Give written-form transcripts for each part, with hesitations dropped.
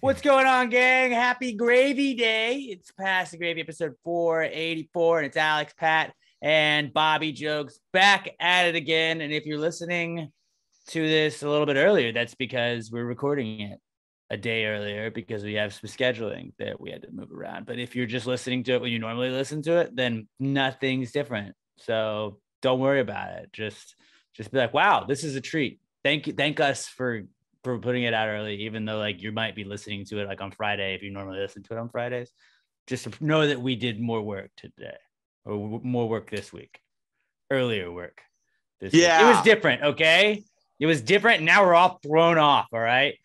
What's going on, gang? Happy Gravy Day. It's Pass the Gravy episode 484, and it's Alex, Pat, and Bobby Jokes back at it again. And if you're listening to this a little bit earlier, that's because we're recording it a day earlier because we have some scheduling that we had to move around. But if you're just listening to it when you normally listen to it, then nothing's different. So don't worry about it. Just be like, wow, this is a treat. Thank you. Thank us for putting it out early, even though like you might be listening to it like on Friday, if you normally listen to it on Fridays. Just to know that we did more work today, or more work this week, earlier work. This week. It was different. Okay. It was different. Now we're all thrown off. All right.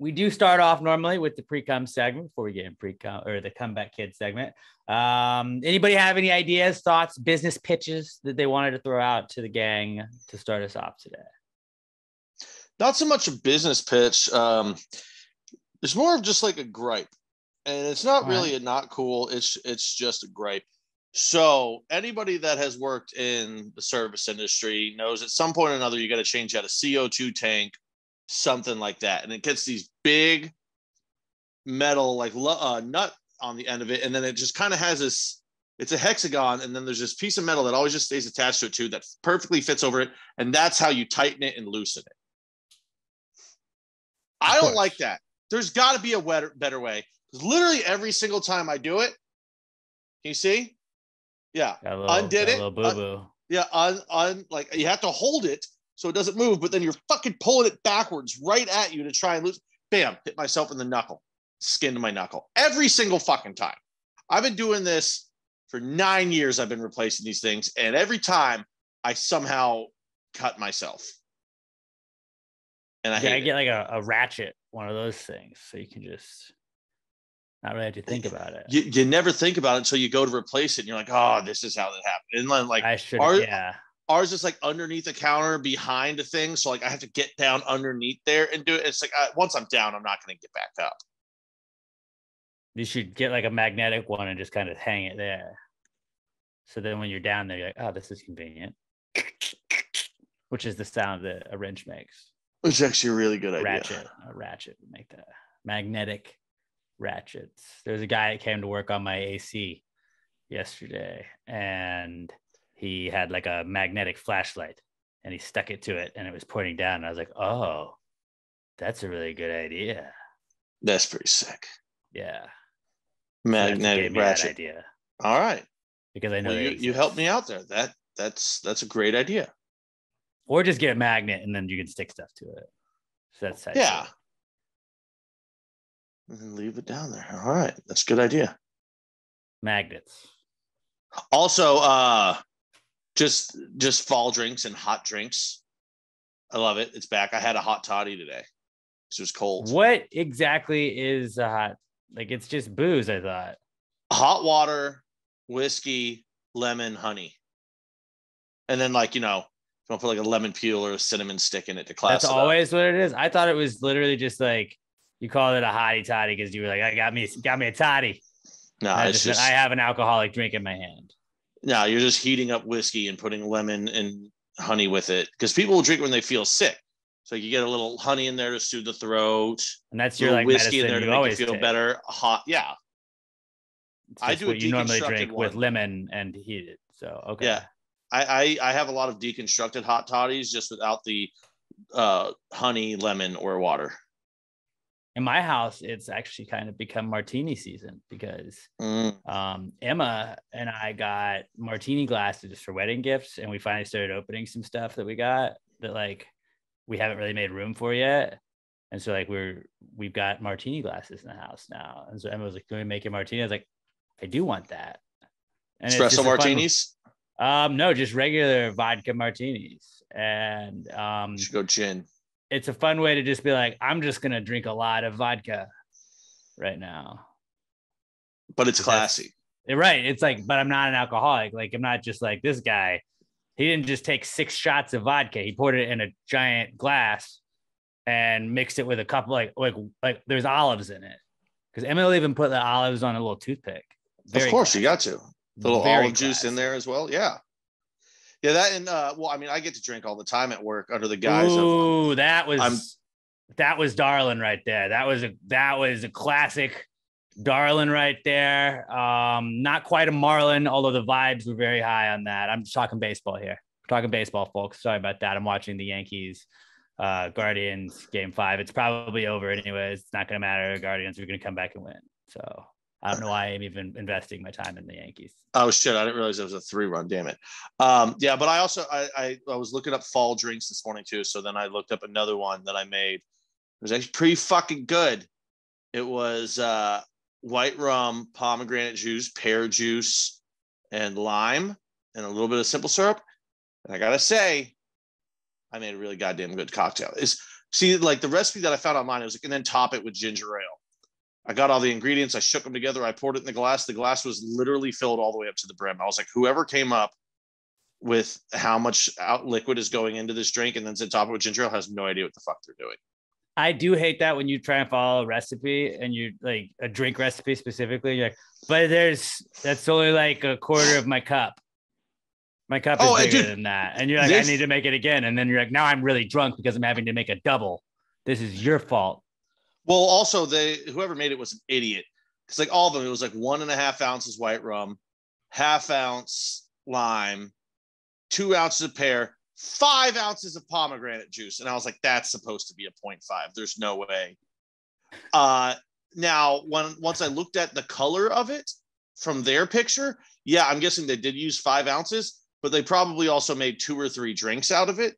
We do start off normally with the pre-com segment before we get in pre-com or the comeback kid segment. Anybody have any ideas, thoughts, business pitches that they wanted to throw out to the gang to start us off today? Not so much a business pitch. It's more of just like a gripe, and it's not really a not cool. It's just a gripe. So anybody that has worked in the service industry knows at some point or another, you got to change out a CO2 tank, something like that, and it gets these big metal like nut on the end of it, and then it just kind of has this, it's a hexagon, and then there's this piece of metal that always just stays attached to it too that perfectly fits over it, and that's how you tighten it and loosen it. I don't like that. There's got to be a better way, because literally every single time I do it, can you see? Yeah, undid it. Like you have to hold it so it doesn't move, but then you're fucking pulling it backwards right at you to try and lose. Bam, hit myself in the knuckle, skinned my knuckle every single fucking time. I've been doing this for 9 years. I've been replacing these things, and every time I somehow cut myself. And I get like a ratchet, one of those things, so you can just not really have to think about it. You never think about it until you go to replace it, and you're like, oh, this is how that happened. And then, like, ours is like underneath the counter behind a thing. So like I have to get down underneath there and do it. It's like, once I'm down, I'm not going to get back up. You should get like a magnetic one and just kind of hang it there. So then when you're down there, you're like, oh, this is convenient. Which is the sound that a wrench makes. It's actually a really good idea. A ratchet would make that. Magnetic ratchets. There's a guy that came to work on my AC yesterday, and he had like a magnetic flashlight, and he stuck it to it, and it was pointing down. And I was like, oh, that's a really good idea. That's pretty sick. Yeah. Magnetic ratchet idea. All right. Because I know you helped me out there. That's a great idea. Or just get a magnet, and then you can stick stuff to it. So that's how. Yeah. And then leave it down there. All right. That's a good idea. Magnets. Also, Just fall drinks and hot drinks. I love it. It's back. I had a hot toddy today. It was cold. What exactly is a hot? Like, it's just booze, I thought. Hot water, whiskey, lemon, honey. And then, like, you know, you want to put like a lemon peel or a cinnamon stick in it to class. That's always what it is. I thought it was literally just like you called it a hottie toddy because you were like, I got me a toddy. No, I have an alcoholic drink in my hand. No, you're just heating up whiskey and putting lemon and honey with it, because people will drink it when they feel sick. So you get a little honey in there to soothe the throat, and that's your like whiskey in there to make you feel better. Hot, yeah. I do. You normally drink with lemon and heat it. So okay. Yeah, I have a lot of deconstructed hot toddies just without the honey, lemon, or water. In my house, it's actually kind of become martini season because Emma and I got martini glasses for wedding gifts, and we finally started opening some stuff that we got that like we haven't really made room for yet. And so like we've got martini glasses in the house now. And so Emma was like, "Can we make a martini?" I was like, "I do want that." And espresso martinis? No, just regular vodka martinis. And you should go gin. It's a fun way to just be like, I'm just going to drink a lot of vodka right now. But it's classy. Right. It's like, but I'm not an alcoholic. Like, I'm not just like this guy. He didn't just take 6 shots of vodka. He poured it in a giant glass and mixed it with a couple, like there's olives in it. because MLB even put the olives on a little toothpick. Of course, classy. You got to. The little olive juice in there as well. Yeah. Yeah, that and well, I mean, I get to drink all the time at work under the guise of that was darling right there. That was a classic darling right there. Not quite a Marlin, although the vibes were very high on that. I'm just talking baseball here. We're talking baseball, folks. Sorry about that. I'm watching the Yankees Guardians game 5. It's probably over anyways. It's not gonna matter. The Guardians are gonna come back and win. So I don't know why I'm even investing my time in the Yankees. Oh, shit. I didn't realize it was a 3-run. Damn it. Yeah, but I also I was looking up fall drinks this morning, too. So then I looked up another one that I made. It was actually pretty fucking good. It was white rum, pomegranate juice, pear juice, and lime, and a little bit of simple syrup. And I got to say, I made a really goddamn good cocktail. See, like the recipe that I found online, it was like, and then top it with ginger ale. I got all the ingredients. I shook them together. I poured it in the glass. The glass was literally filled all the way up to the brim. I was like, whoever came up with how much liquid is going into this drink and then said top it with ginger ale has no idea what the fuck they're doing. I do hate that when you try and follow a recipe and you like a drink recipe specifically, you're like, but that's only like a quarter of my cup. My cup is bigger than that. And you're like, I need to make it again. And then you're like, now I'm really drunk because I'm having to make a double. This is your fault. Well, also, whoever made it was an idiot. Because like all of them, it was like 1.5 ounces white rum, 0.5 ounce lime, 2 ounces of pear, 5 ounces of pomegranate juice. And I was like, that's supposed to be a 0.5. There's no way. Now, once I looked at the color of it from their picture, yeah, I'm guessing they did use 5 ounces, but they probably also made 2 or 3 drinks out of it.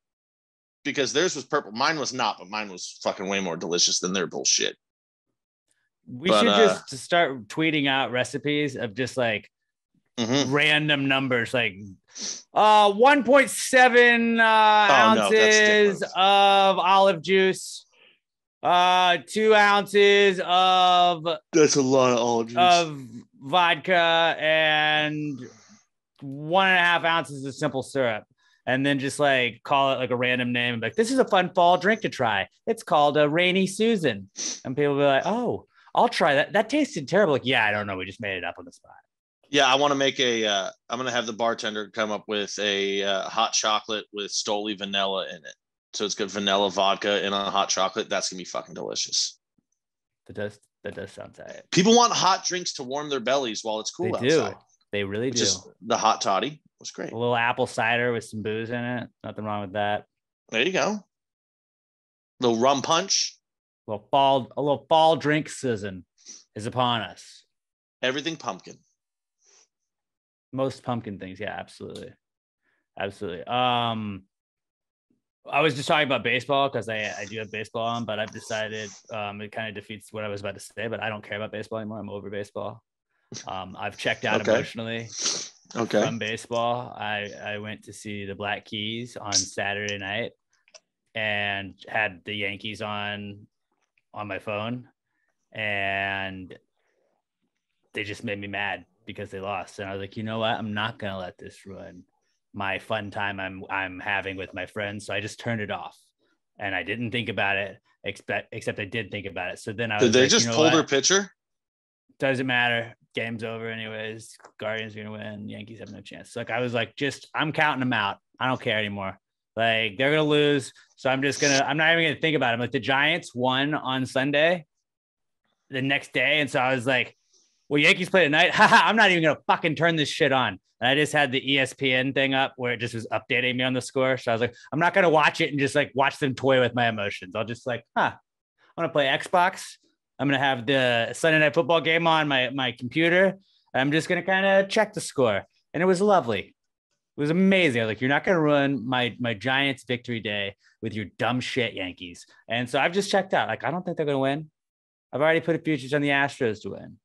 Because theirs was purple. Mine was not, but mine was fucking way more delicious than their bullshit. We should just start tweeting out recipes of just like random numbers, like 1.7 ounces of olive juice, 2 ounces of... That's a lot of olive juice. ...of vodka and 1.5 ounces of simple syrup. And then just like call it like a random name and be like, this is a fun fall drink to try. It's called a Rainy Susan. And people will be like, oh, I'll try that. That tasted terrible. Like, yeah, I don't know. We just made it up on the spot. Yeah, I want to make I'm going to have the bartender come up with a hot chocolate with Stoli vanilla in it. So it's got vanilla vodka in a hot chocolate. That's going to be fucking delicious. That does sound tight. People want hot drinks to warm their bellies while it's cool outside. They really do. The hot toddy was great. A little apple cider with some booze in it. Nothing wrong with that. There you go. Little rum punch. A little fall drink season is upon us. Everything pumpkin. Most pumpkin things, yeah, absolutely, absolutely. I was just talking about baseball because I do have baseball on, but I've decided it kind of defeats what I was about to say. But I don't care about baseball anymore. I'm over baseball. I've checked out emotionally from baseball. I went to see the Black Keys on Saturday night and had the Yankees on my phone, and they just made me mad because they lost. And I was like, you know what? I'm not going to let this ruin my fun time I'm having with my friends. So I just turned it off and I didn't think about it, except I did think about it. So then I was Did they just pull their pitcher? Doesn't matter. Game's over anyways. Guardians are going to win. Yankees have no chance. So, like, I was like, I'm counting them out. I don't care anymore. Like, they're going to lose. So I'm not even going to think about it. I'm like, the Giants won on Sunday the next day. And so I was like, well, Yankees play tonight. I'm not even going to fucking turn this shit on. And I just had the ESPN thing up where it just was updating me on the score. So I was like, I'm not going to watch it and just like watch them toy with my emotions. I'll just like, I'm going to play Xbox. I'm going to have the Sunday night football game on my computer. I'm just going to kind of check the score. And it was lovely. It was amazing. I was like, you're not going to ruin my Giants victory day with your dumb shit, Yankees. And so I've just checked out. Like, I don't think they're going to win. I've already put a futures on the Astros to win.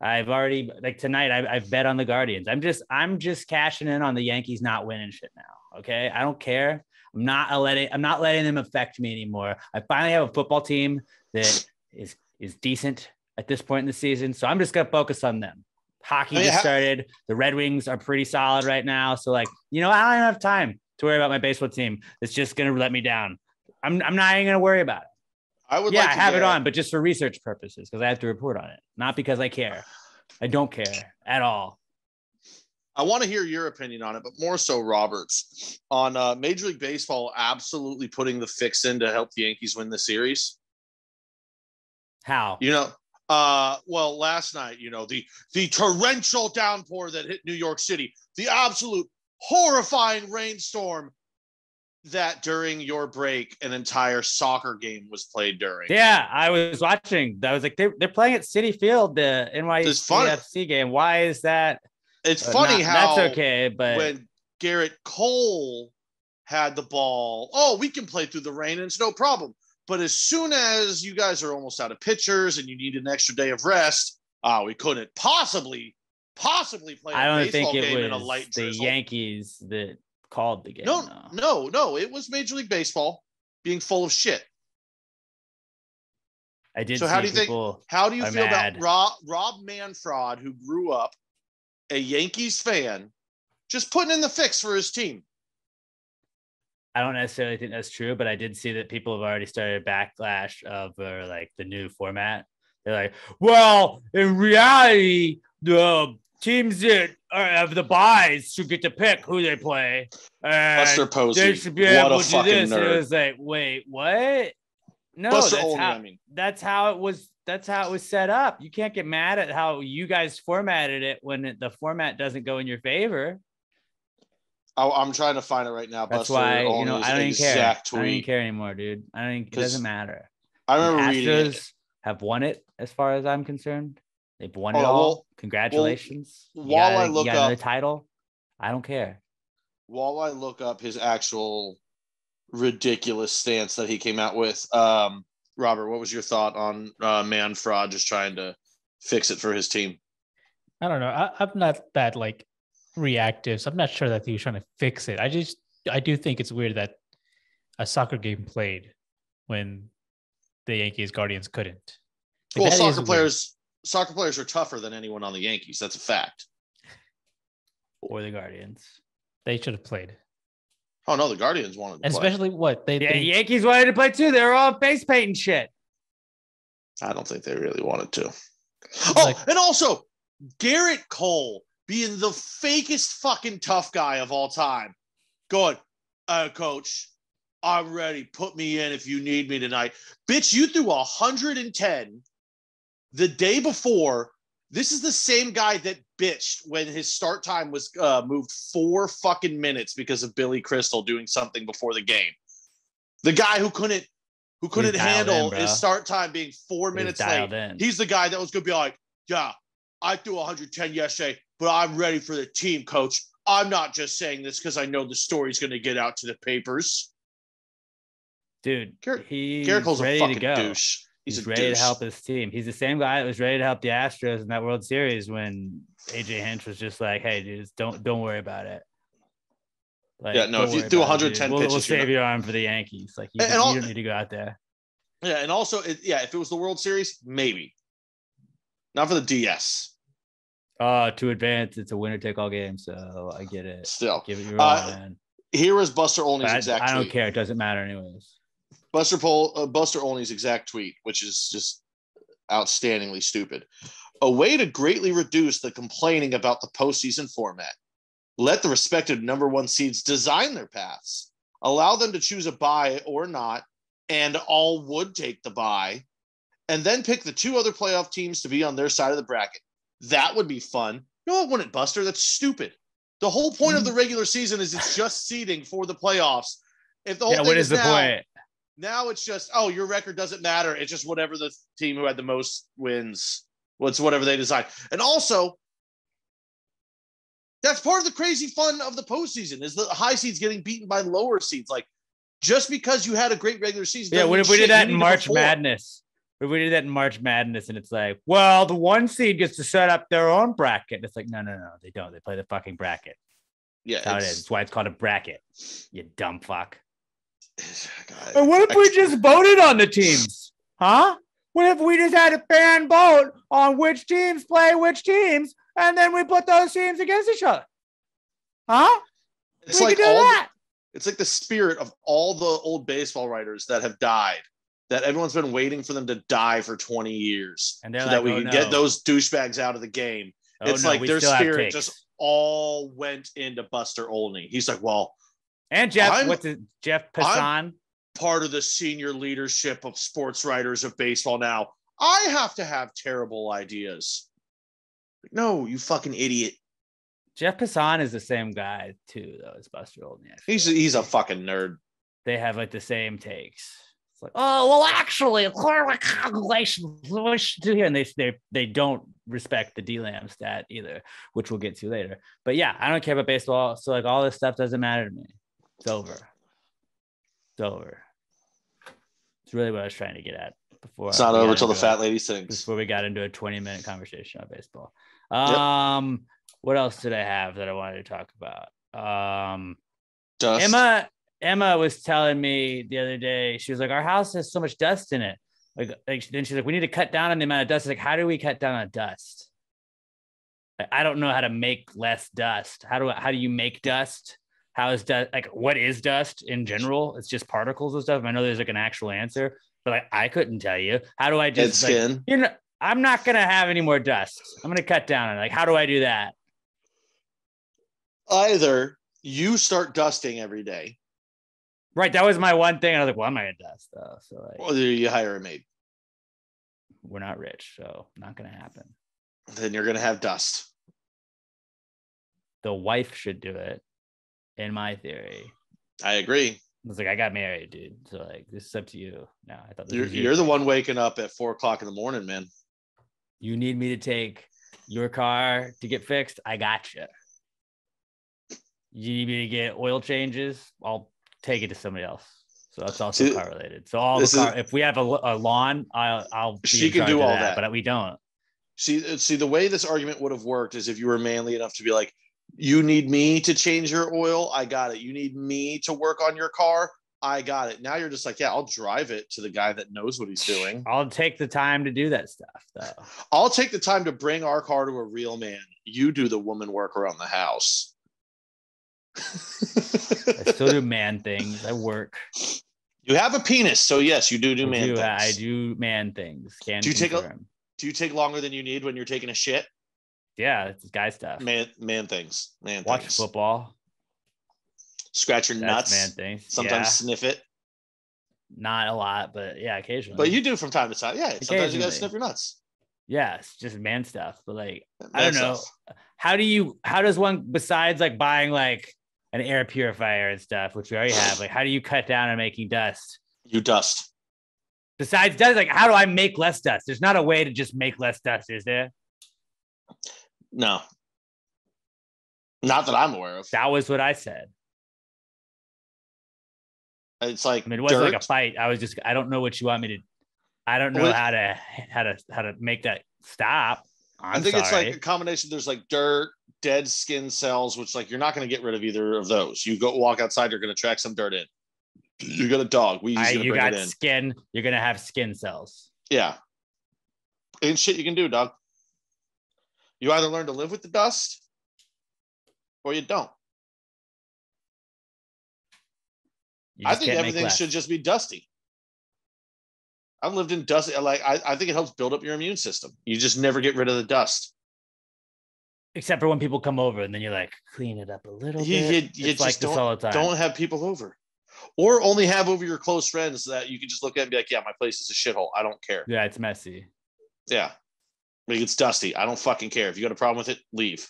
I've already, like tonight, I've bet on the Guardians. I'm just cashing in on the Yankees not winning shit now. Okay. I don't care. I'm not letting them affect me anymore. I finally have a football team that is decent at this point in the season. So I'm just going to focus on them. Hockey just started. The Red Wings are pretty solid right now. So like, you know, I don't even have time to worry about my baseball team. It's just going to let me down. I'm not even going to worry about it. I would like to have it on, but just for research purposes, because I have to report on it. Not because I care. I don't care at all. I want to hear your opinion on it, but more so Robert's on Major League Baseball absolutely putting the fix in to help the Yankees win the series. How? You know, well, last night, you know, the torrential downpour that hit New York City, the absolute horrifying rainstorm that during your break, an entire soccer game was played during. Yeah, I was watching. I was like, they're playing at Citi Field, the NYC FC game. Why is that? It's funny how that's okay, but when Garrett Cole had the ball, oh, we can play through the rain and it's no problem. But as soon as you guys are almost out of pitchers and you need an extra day of rest, we couldn't possibly play a baseball game in a light drizzle. I don't think it was the Yankees that called the game. No. It was Major League Baseball being full of shit. I did. So how do you feel about Rob Manfred, who grew up a Yankees fan, just putting in the fix for his team? I don't necessarily think that's true, but I did see that people have already started backlash of like the new format. They're like, well, in reality, the teams that have the buys should get to pick who they play. Buster Posey, they should be able to do this. Nerd. And it was like, wait, what? No, that's how it was. That's how it was set up. You can't get mad at how you guys formatted it when the format doesn't go in your favor. I'm trying to find it right now. That's Buster why Olney's, you know, I don't even care. Tweet. I don't even care anymore, dude. It doesn't matter. I remember the Astros reading it. Have won it, as far as I'm concerned. They've won it all. Well, congratulations. The title, I don't care. While I look up his actual ridiculous stance that he came out with, Robert, what was your thought on Manfred just trying to fix it for his team? I don't know. I'm not that like reactive, so I'm not sure that he was trying to fix it. I do think it's weird that a soccer game played when the Yankees Guardians couldn't. Like, well, soccer players are tougher than anyone on the Yankees. That's a fact. Or the Guardians. They should have played. Oh, no, the Guardians wanted to play. Especially what? The Yankees wanted to play, too. They were all face painting shit. I don't think they really wanted to. And also, Garrett Cole being the fakest fucking tough guy of all time. Going, coach, I'm ready. Put me in if you need me tonight. Bitch, you threw 110 the day before. This is the same guy that bitched when his start time was moved 4 fucking minutes because of Billy Crystal doing something before the game. The guy who couldn't handle his start time being 4 minutes late. He's the guy that was going to be like, yeah, I threw 110 yesterday, but I'm ready for the team, coach. I'm not just saying this because I know the story's going to get out to the papers. Dude, Garrett Cole's a fucking douche. He's ready to help his team. He's the same guy that was ready to help the Astros in that World Series when A.J. Hinch was just like, hey, dude, don't worry about it. Like, yeah, no, if you threw 110 pitches, we'll save your arm for the Yankees. Like, you don't need to go out there. Yeah, and also, if it was the World Series, maybe. Not for the DS. To advance, it's a winner-take-all game, so I get it. Still. Give it your all, man. Here is Buster Olney's exact tweet. I don't care. It doesn't matter anyways. Buster Olney's exact tweet, which is just outstandingly stupid. A way to greatly reduce the complaining about the postseason format. Let the respective #1 seeds design their paths. Allow them to choose a bye or not, and all would take the bye, and then pick the 2 other playoff teams to be on their side of the bracket. That would be fun. No, it wouldn't, Buster. That's stupid. The whole point of the regular season is it's just seeding for the playoffs. If the whole thing is the point? Now it's just, oh, your record doesn't matter. It's just whatever the team who had the most wins, whatever they decide. And also, that's part of the crazy fun of the postseason is the high seeds getting beaten by lower seeds. Like, just because you had a great regular season. Yeah, what if we did that in March Madness? And it's like, well, the 1 seed gets to set up their own bracket. It's like, no, they don't. They play the fucking bracket. Yeah, that's how it is. That's why it's called a bracket, you dumb fuck. God, and what if we just voted on the teams? Huh? What if we just had a fan vote on which teams play which teams, and then we put those teams against each other? Huh? It's like all that. It's like the spirit of all the old baseball writers that have died that everyone's been waiting for them to die for 20 years and so like, that we can get those douchebags out of the game. Oh, it's like their spirit just all went into Buster Olney. He's like, well, and Jeff Passan, part of the senior leadership of sports writers of baseball. Now I have to have terrible ideas. Like, no, you fucking idiot. Jeff Passan is the same guy too, though, as Buster Olney. He's a fucking nerd. They have like the same takes. It's like, oh well, actually, congratulations, what should do here? And they don't respect the DLAM stat either, which we'll get to later. But yeah, I don't care about baseball, so like all this stuff doesn't matter to me. It's over. It's over. It's really what I was trying to get at before. It's not over till the fat lady sings. Before we got into a 20-minute conversation on baseball. What else did I have that I wanted to talk about? Dust. Emma was telling me the other day, she was like, our house has so much dust in it. Like then she's like, we need to cut down on the amount of dust. Like, how do we cut down on dust? I don't know how to make less dust. How do you make dust? How is dust? Like, what is dust in general? It's just particles and stuff. I know there's like an actual answer, but like, I couldn't tell you. How do I just like, skin? You know, I'm not gonna have any more dust. I'm gonna cut down on it. Like, how do I do that? Either you start dusting every day. Right, that was my one thing. I was like, well, I'm not gonna dust though. So like, well, you hire a maid. We're not rich, so not gonna happen. Then you're gonna have dust. The wife should do it, in my theory. I agree. It's like I got married, dude. So like this is up to you now. I thought you're the one waking up at 4 o'clock in the morning, man. You need me to take your car to get fixed. I got you. You need me to get oil changes? I'll take it to somebody else. So that's also car related. So all the car, if we have a lawn, I'll be she can do all that, but we don't. See, the way this argument would have worked is if you were manly enough to be like, you need me to change your oil, I got it. You need me to work on your car, I got it. Now you're just like, yeah, I'll drive it to the guy that knows what he's doing. I'll take the time to do that stuff, though. I'll take the time to bring our car to a real man. You do the woman work around the house. I still do man things. I work. You have a penis, so yes, you do man things. I do man things. Do you take longer than you need when you're taking a shit? Yeah, it's guy stuff. Man things. Man watch things. Football. Scratch your nuts. Man things. Sometimes sniff it. Not a lot, but yeah, occasionally. But you do from time to time. Yeah, sometimes you gotta sniff your nuts. Yeah, it's just man stuff. But like, man I don't know. Stuff. How does one, besides like buying like an air purifier and stuff, which we already have. Like, how do you cut down on making dust? You dust. Besides dust, like, how do I make less dust? There's not a way to just make less dust, is there? No. Not that I'm aware of. That was what I said. It's like, I mean, it wasn't like a fight. I don't know what you want me to. I don't know how to make that stop. I think it's like a combination. There's like dirt, dead skin cells, which like you're not going to get rid of either of those. You go walk outside, you're going to track some dirt in. You got a dog. You got skin. You're going to have skin cells. Yeah. Ain't shit you can do, dog. You either learn to live with the dust or you don't. I think everything should just be dusty. I've lived in dust. Like, I think it helps build up your immune system. You just never get rid of the dust. Except for when people come over and then you're like, clean it up a little bit. You it's just like this all the time. Don't have people over. Or only have over your close friends that you can just look at and be like, yeah, my place is a shithole. I don't care. Yeah, it's messy. Yeah. Like, it's dusty. I don't fucking care. If you got a problem with it, leave.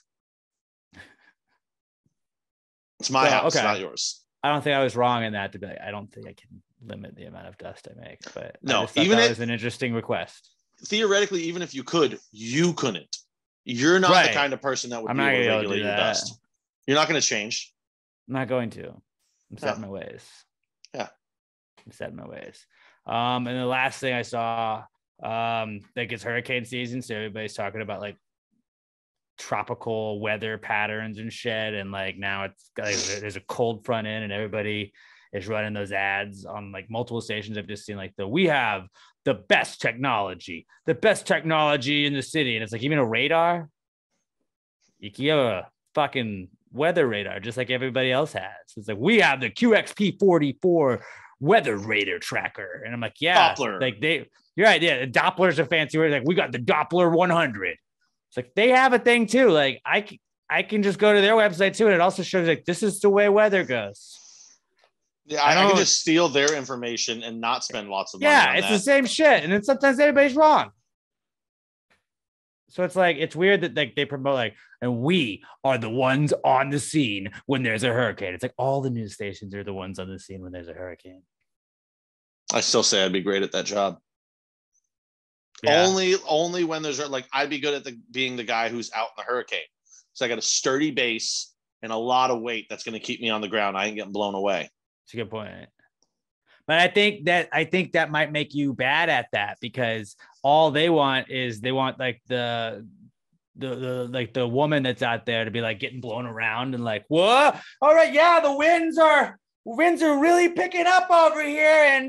It's my house, okay. Not yours. I don't think I was wrong in that debate. I don't think I can limit the amount of dust I make. But no, even that was an interesting request. Theoretically, even if you could, you couldn't. You're not the kind of person that would be able to regulate your dust. You're not going to change. I'm not going to. I'm set in my ways. Yeah. I'm set in my ways. And the last thing I saw, like it's hurricane season. So everybody's talking about like tropical weather patterns and shit. And like now it's like there's a cold front in and everybody is running those ads on like multiple stations. I've just seen like we have the best technology, in the city. And it's like, you mean a radar? You can have a fucking weather radar, just like everybody else has. It's like, we have the QXP44 weather radar tracker. And I'm like, yeah, Doppler. Like they, you're right. Yeah. Doppler's a fancy word. Like we got the Doppler 100. It's like, they have a thing too. Like I can just go to their website too. And it also shows like, this is the way weather goes. Yeah, I can just steal their information and not spend lots of money. Yeah, on it's that. The same shit. And then sometimes everybody's wrong. So it's like, it's weird that like they promote like, and we are the ones on the scene when there's a hurricane. It's like all the news stations are the ones on the scene when there's a hurricane. I still say I'd be great at that job. Yeah. Only when there's like, I'd be good at being the guy who's out in the hurricane. So I got a sturdy base and a lot of weight that's going to keep me on the ground. I ain't getting blown away. It's a good point. But I think that might make you bad at that because all they want is they want like the like the woman that's out there to be like getting blown around and like, whoa, all right. Yeah. The winds are really picking up over here. And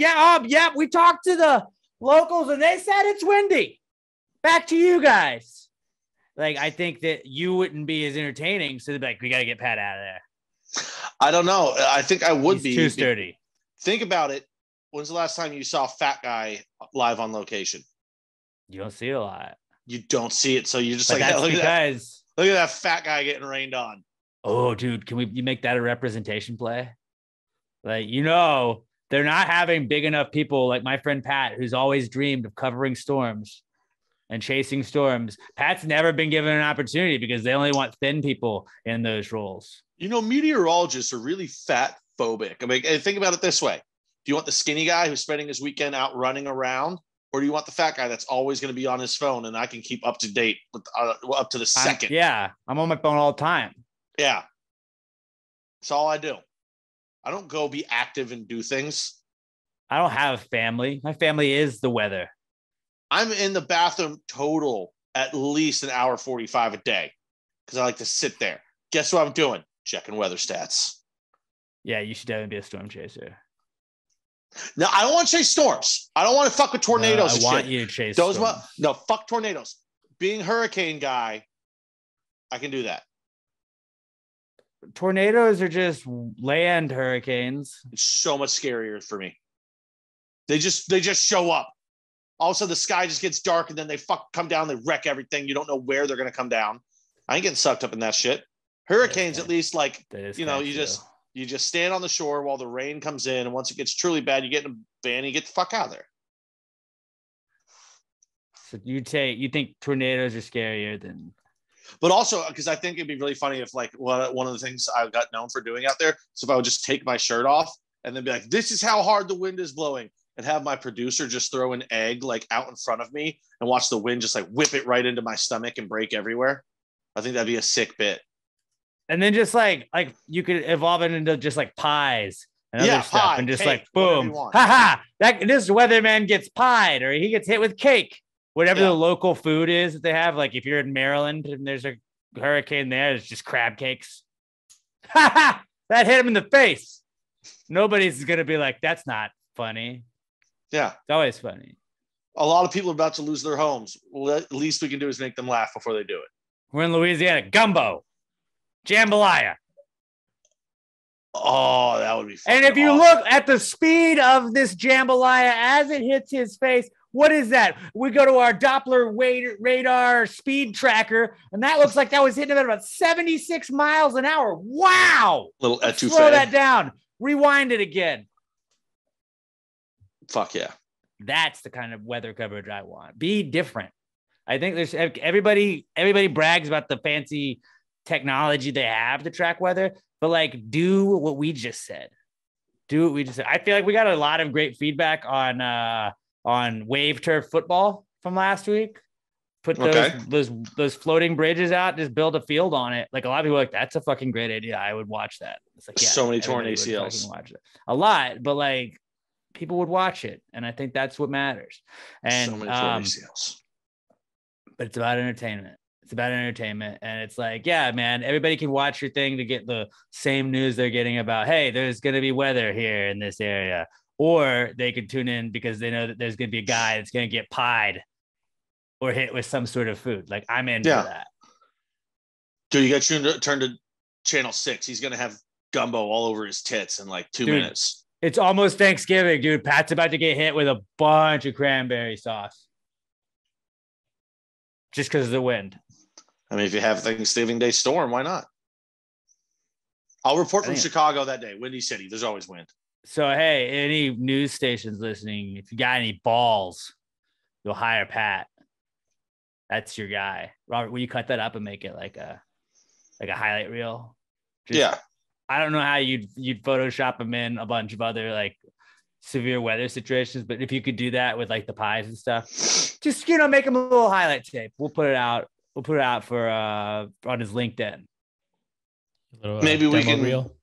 yeah, we talked to the locals and they said it's windy. Back to you guys. Like, I think that you wouldn't be as entertaining. So they'd be like, we got to get Pat out of there. I don't know. I think I would be too sturdy. Think about it. When's the last time you saw a fat guy live on location? You don't see a lot. You don't see it, so you're just but like, that's look at that fat guy getting rained on. Oh, dude, can you make that a representation play? Like, you know, they're not having big enough people. Like my friend Pat, who's always dreamed of covering storms and chasing storms. Pat's never been given an opportunity because they only want thin people in those roles. You know, meteorologists are really fat phobic. I mean, think about it this way. Do you want the skinny guy who's spending his weekend out running around, or do you want the fat guy that's always going to be on his phone and I can keep up to date with, up to the second? I'm on my phone all the time. Yeah. It's all I do. I don't go be active and do things. I don't have a family. My family is the weather. I'm in the bathroom total at least an hour 45 a day because I like to sit there. Guess what I'm doing? Checking weather stats. Yeah, you should definitely be a storm chaser. No, I don't want to chase storms. I don't want to fuck with tornadoes. I want you to chase those. No, fuck tornadoes. Being hurricane guy, I can do that. Tornadoes are just land hurricanes. It's so much scarier for me. They just show up. Also, the sky just gets dark, and then they come down. They wreck everything. You don't know where they're going to come down. I ain't getting sucked up in that shit. Hurricanes, at least, like, you know, you just stand on the shore while the rain comes in. And once it gets truly bad, you get in a van and you get the fuck out of there. So you think tornadoes are scarier than. But also, because I think it'd be really funny if, like, one of the things I got known for doing out there is if I would just take my shirt off and then be like, this is how hard the wind is blowing. And have my producer just throw an egg, like, out in front of me and watch the wind just, like, whip it right into my stomach and break everywhere. I think that'd be a sick bit. And then just like you could evolve it into just like pies and other stuff, pie, and just cake, like boom, haha! That this weatherman gets pied, or he gets hit with cake, whatever the local food is that they have. Like if you're in Maryland and there's a hurricane there, it's just crab cakes. Ha! That hit him in the face. Nobody's gonna be like, that's not funny. Yeah, it's always funny. A lot of people are about to lose their homes. Well, the least we can do is make them laugh before they do it. We're in Louisiana, gumbo. Jambalaya. Oh, that would be fun. And if you look at the speed of this jambalaya as it hits his face, what is that? We go to our Doppler radar speed tracker, and that looks like that was hitting about 76 miles an hour. Wow. Little etouffee. Slow that down. Rewind it again. Fuck yeah. That's the kind of weather coverage I want. Be different. I think there's everybody brags about the fancy technology they have to track weather, but like do what we just said. I feel like we got a lot of great feedback on wave turf football from last week. Put those those floating bridges out, just build a field on it. Like a lot of people are like, that's a fucking great idea, I would watch that. It's like, yeah, so many torn ACLs, watch it a lot, but like people would watch it, and I think that's what matters. And so many torn ACLs. But it's about entertainment. It's about entertainment. And it's like, yeah, man, everybody can watch your thing to get the same news they're getting about, hey, there's going to be weather here in this area. Or they could tune in because they know that there's going to be a guy that's going to get pied or hit with some sort of food. Like, I'm in for that. Dude, you got to turn to channel 6. He's going to have gumbo all over his tits in like 2 minutes. It's almost Thanksgiving, dude. Pat's about to get hit with a bunch of cranberry sauce just because of the wind. I mean, if you have Thanksgiving Day storm, why not? I'll report from Chicago that day. Windy City. There's always wind. So, hey, any news stations listening, if you got any balls, you'll hire Pat. That's your guy. Robert, will you cut that up and make it like a highlight reel? Just, yeah. I don't know how you'd Photoshop him in a bunch of other like severe weather situations, but if you could do that with like the pies and stuff, just, you know, make him a little highlight tape. We'll put it out. We'll put it out for on his LinkedIn. Little, maybe we can. Reel.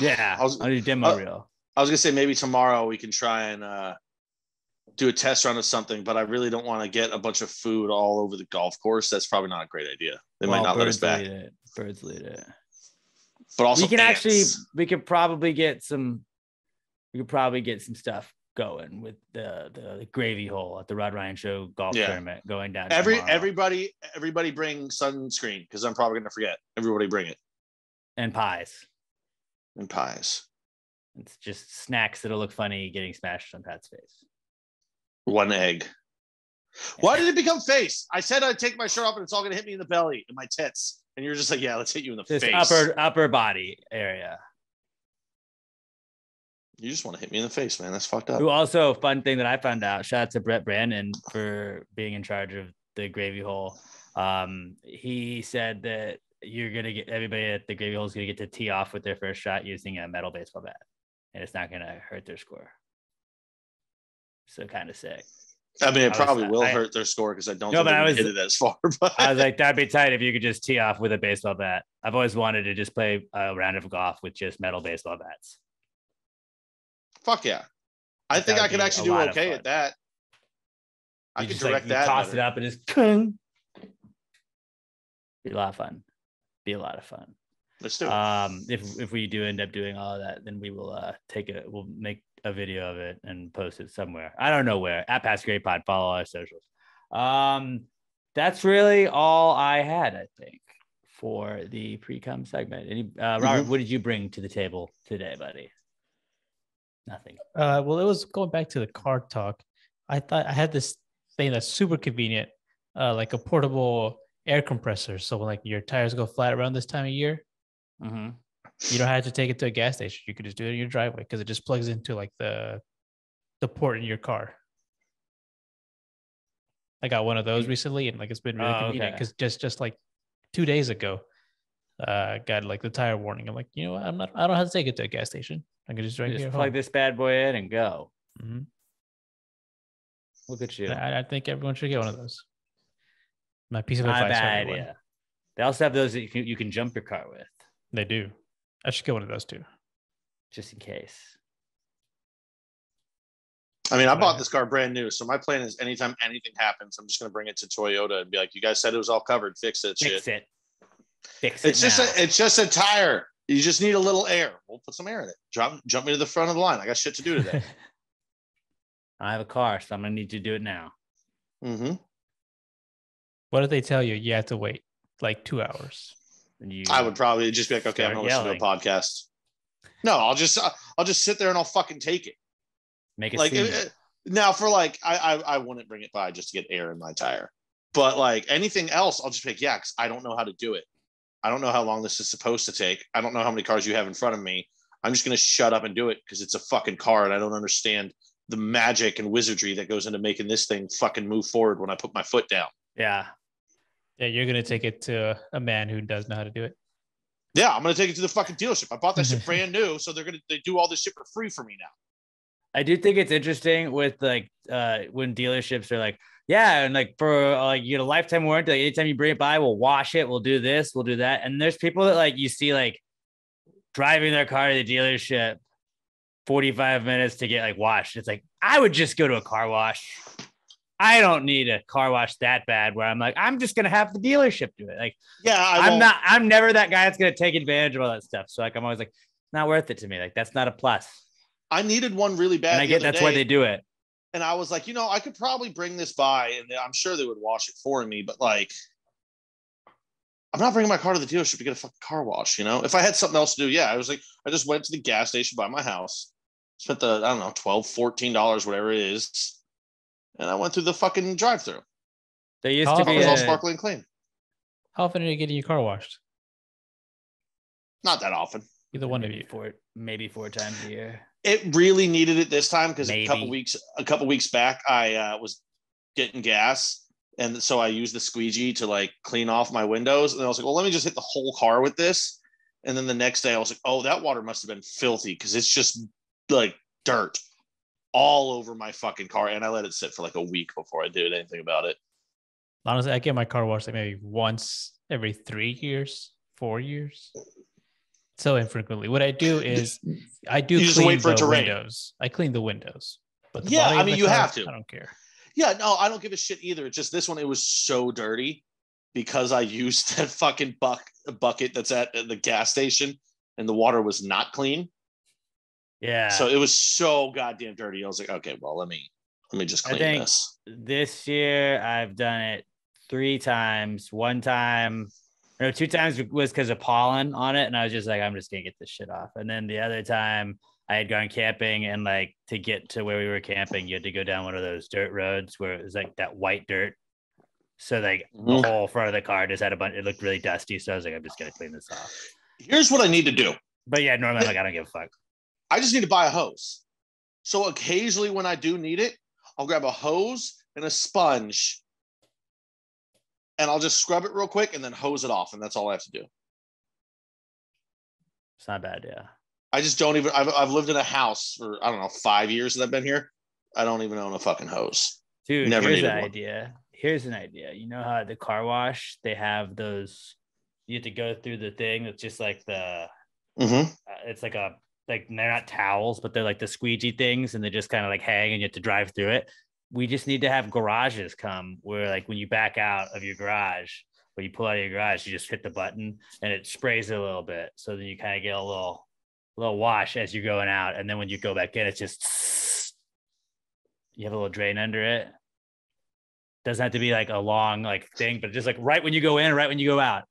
Yeah, I'll do demo reel. I was gonna say maybe tomorrow we can try and do a test run of something, but I really don't want to get a bunch of food all over the golf course. That's probably not a great idea. They might not let us back. Birds lead it. But also, we could probably get some stuff going with the gravy hole at the Rod Ryan Show golf tournament going down. Everybody bring sunscreen because I'm probably gonna forget. Everybody bring it. And pies. It's just snacks that'll look funny getting smashed on Pat's face. One egg. Why did it become face? I said I'd take my shirt off and it's all gonna hit me in the belly and my tits. And you're just like, yeah, let's hit you in the face. Upper body area. You just want to hit me in the face, man. That's fucked up. Also, fun thing that I found out, shout out to Brett Brandon for being in charge of the gravy hole. He said that you're going to get everybody at the gravy hole is going to get to tee off with their first shot using a metal baseball bat, and it's not going to hurt their score. So kind of sick. I mean, it probably will hurt their score because I don't think I hit it as far. But I was like, that'd be tight if you could just tee off with a baseball bat. I've always wanted to just play a round of golf with just metal baseball bats. Fuck yeah. I think I could actually do okay at that. I could direct that. Toss it up and just be a lot of fun. Let's do it. If we do end up doing all of that, then we will we'll make a video of it and post it somewhere. I don't know where. At Pass Grade Pod, follow our socials. That's really all I had, I think, for the pre-com segment. Robert, what did you bring to the table today, buddy? Nothing. Well, it was going back to the card talk. I thought I had this thing that's super convenient, like a portable air compressor. So when like your tires go flat around this time of year, you don't have to take it to a gas station. You could just do it in your driveway because it just plugs into like the port in your car. I got one of those recently, and like it's been really convenient because just like 2 days ago, got like the tire warning. I'm like, you know what? I don't have to take it to a gas station. I can just drink it. Just plug this bad boy in and go. Mm-hmm. Look at you. I think everyone should get one of those. My piece of advice. Bad idea. They also have those that you can jump your car with. They do. I should get one of those too. Just in case. I mean, I bought this car brand new. So my plan is anytime anything happens, I'm just going to bring it to Toyota and be like, you guys said it was all covered. Fix that shit. Fix it. It's just a tire. You just need a little air. We'll put some air in it. Jump me to the front of the line. I got shit to do today. I have a car, so I'm going to need to do it now. Mm-hmm. What if they tell you you have to wait like 2 hours? I would probably just be like, okay, I'm going to listen to a podcast. No, I'll just sit there and I'll fucking take it. Make it like it. Now for like, I wouldn't bring it by just to get air in my tire. But like anything else, I'll just be like, yeah, because I don't know how to do it. I don't know how long this is supposed to take. I don't know how many cars you have in front of me. I'm just going to shut up and do it because it's a fucking car and I don't understand the magic and wizardry that goes into making this thing fucking move forward when I put my foot down. Yeah. Yeah, you're going to take it to a man who does know how to do it. Yeah, I'm going to take it to the fucking dealership. I bought that shit brand new, so they do all this shit for free for me now. I do think it's interesting with like when dealerships are like, yeah, and like for like you get a lifetime warranty, like anytime you bring it by, we'll wash it, we'll do this, we'll do that. And there's people that like you see like driving their car to the dealership 45 minutes to get like washed. It's like, I would just go to a car wash. I don't need a car wash that bad where I'm like, I'm just gonna have the dealership do it. Like, yeah, I'm never that guy that's gonna take advantage of all that stuff. So like I'm always like, not worth it to me. Like that's not a plus. I needed one really bad. And I get that's why they do it. And I was like, you know, I could probably bring this by and I'm sure they would wash it for me. But like, I'm not bringing my car to the dealership to get a fucking car wash. You know, if I had something else to do. Yeah. I was like, I just went to the gas station by my house, spent the, I don't know, $12, $14, whatever it is. And I went through the fucking drive-thru. They used to be all sparkling clean. How often are you getting your car washed? Not that often. Either one of you. Maybe four times a year. It really needed it this time because a couple weeks back, I was getting gas. And so I used the squeegee to like clean off my windows. And I was like, well, let me just hit the whole car with this. And then the next day I was like, oh, that water must have been filthy because it's just like dirt all over my fucking car. And I let it sit for like a week before I did anything about it. Honestly, I get my car washed like maybe once every 3 years, 4 years. So infrequently. What I do is I clean the windows. But the body of the car, have to. I don't care. Yeah, no, I don't give a shit either. It's just this one, it was so dirty because I used that fucking bucket that's at the gas station and the water was not clean. Yeah. So it was so goddamn dirty. I was like, okay, well, let me just clean this. This year I've done it 3 times. Two times was because of pollen on it. And I was just like, I'm just going to get this shit off. And then the other time I had gone camping and like to get to where we were camping, you had to go down one of those dirt roads where it was like that white dirt. So like the whole front of the car just had it looked really dusty. So I was like, I'm just going to clean this off. Here's what I need to do. But yeah, normally I don't give a fuck. I just need to buy a hose. So occasionally when I do need it, I'll grab a hose and a sponge and I'll just scrub it real quick and then hose it off. And that's all I have to do. It's not bad. Yeah. I just don't even, I've lived in a house for, I don't know, 5 years that I've been here. I don't even own a fucking hose. Dude, Here's an idea. You know how at the car wash, they have those, you have to go through the thing. It's just like the, it's like a, like they're not towels, but they're like the squeegee things. And they just kind of like hang and you have to drive through it. We just need to have garages come where like when you back out of your garage, when you pull out of your garage, you just hit the button and it sprays it a little bit. So then you kind of get a little wash as you're going out. And then when you go back in, it's just, you have a little drain under it. Doesn't have to be like a long like thing, but just like right when you go in, right when you go out.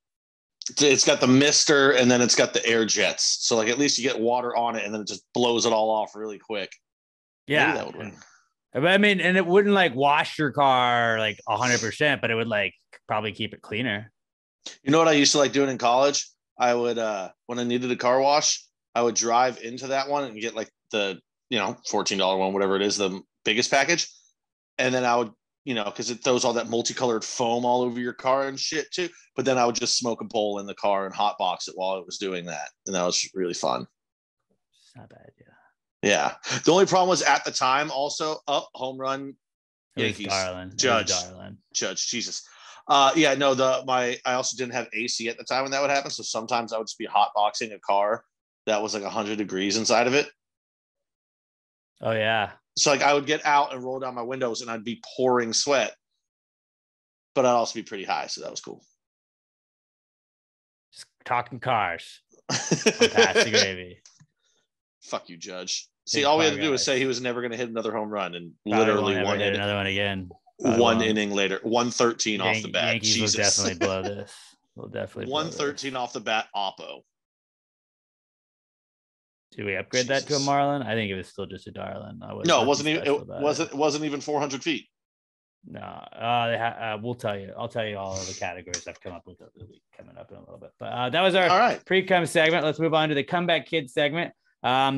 It's got the mister and then it's got the air jets. So like at least you get water on it and then it just blows it all off really quick. Yeah. Maybe that would work. But I mean, and it wouldn't like wash your car like 100%, but it would like probably keep it cleaner. You know what I used to like doing in college? I would, when I needed a car wash, I would drive into that one and get like the, $14 one, whatever it is, the biggest package. And then I would, because it throws all that multicolored foam all over your car and shit too. But then I would just smoke a bowl in the car and hot box it while I was doing that. And that was really fun. It's not bad, yeah. Yeah. The only problem was at the time also, home run, Yankees, Judge, Jesus. I also didn't have AC at the time when that would happen. So sometimes I would just be hotboxing a car that was like 100 degrees inside of it. Oh, yeah. So like I would get out and roll down my windows and I'd be pouring sweat, but I'd also be pretty high. So that was cool. Just talking cars. Pass the gravy. Fuck you, Judge. See, all we had to do was say he was never going to hit another home run, and probably literally another one again. One inning later, 113 off the bat. Yankees Jesus. Will definitely blow this. Will definitely 113 off the bat. Oppo. Do we upgrade that to a Marlin? I think it was still just a Darlin. No, it wasn't even. It wasn't even 400 feet. No, we'll tell you. I'll tell you all of the categories I've come up with over the week coming up in a little bit. But that was our pre-come segment. Let's move on to the comeback kid segment.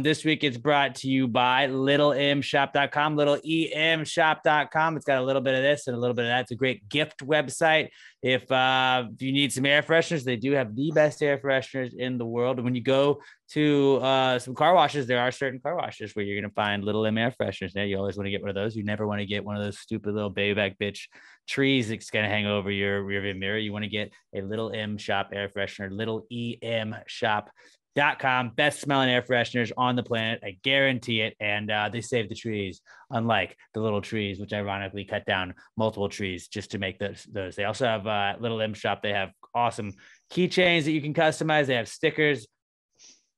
This week it's brought to you by littlemshop.com, littlemshop.com. It's got a little bit of this and a little bit of that. It's a great gift website. If you need some air fresheners, they do have the best air fresheners in the world. And when you go to some car washes, there are certain car washes where you're going to find Little M air fresheners. Now, you always want to get one of those. You never want to get one of those stupid little babyback bitch trees that's going to hang over your rearview mirror. You want to get a Little M Shop air freshener, littlemshop.com. Best smelling air fresheners on the planet. I guarantee it. And they save the trees, unlike the little trees, which ironically cut down multiple trees just to make those. They also have Little M Shop. They have awesome keychains that you can customize. They have stickers.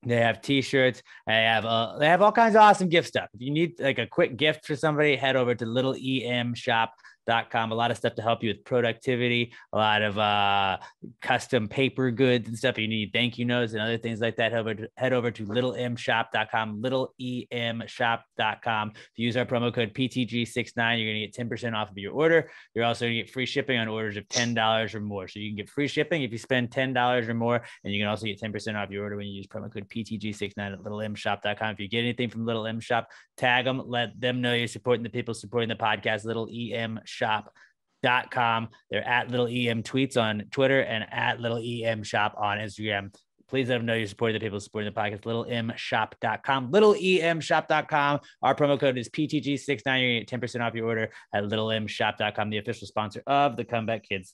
They have t-shirts. They have all kinds of awesome gift stuff. If you need like a quick gift for somebody, head over to littlemshop.com. littlemshop.com. A lot of stuff to help you with productivity, a lot of custom paper goods and stuff. You need thank you notes and other things like that. Head over to littlemshop.com, littlemshop.com. If you use our promo code PTG69, you're going to get 10% off of your order. You're also going to get free shipping on orders of $10 or more. So you can get free shipping if you spend $10 or more, and you can also get 10% off your order when you use promo code PTG69 at littlemshop.com. If you get anything from Little M Shop, tag them, let them know you're supporting the people supporting the podcast, littlemshop.com. They're at Little EM Tweets on Twitter and at Little EM Shop on Instagram. Please let them know you're supporting the people supporting the podcast, littlemshop.com, littlemshop.com. Our promo code is PTG69. You're going to get 10% off your order at littlemshop.com, the official sponsor of the Comeback Kids.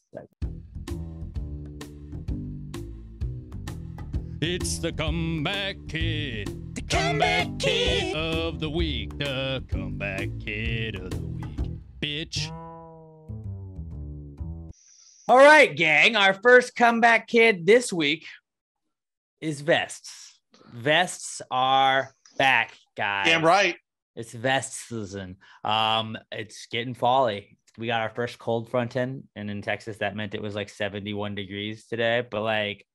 It's the Comeback Kid. The Comeback Kid of the Week. The Comeback Kid of the Week. Bitch. All right, gang. Our first Comeback Kid this week is vests. Vests are back, guys. Damn right. It's vest season. It's getting folly. We got our first cold front end, and in Texas, that meant it was like 71 degrees today, but like,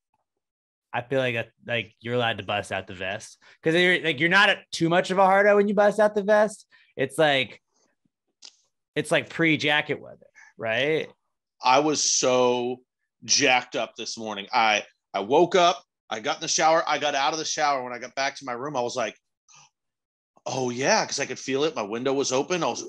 I feel like you're allowed to bust out the vest, because you're not too much of a hardo when you bust out the vest. It's like pre-jacket weather, right? I was so jacked up this morning. I woke up, I got in the shower, I got out of the shower. When I got back to my room, I was like, oh yeah, because I could feel it. My window was open. I was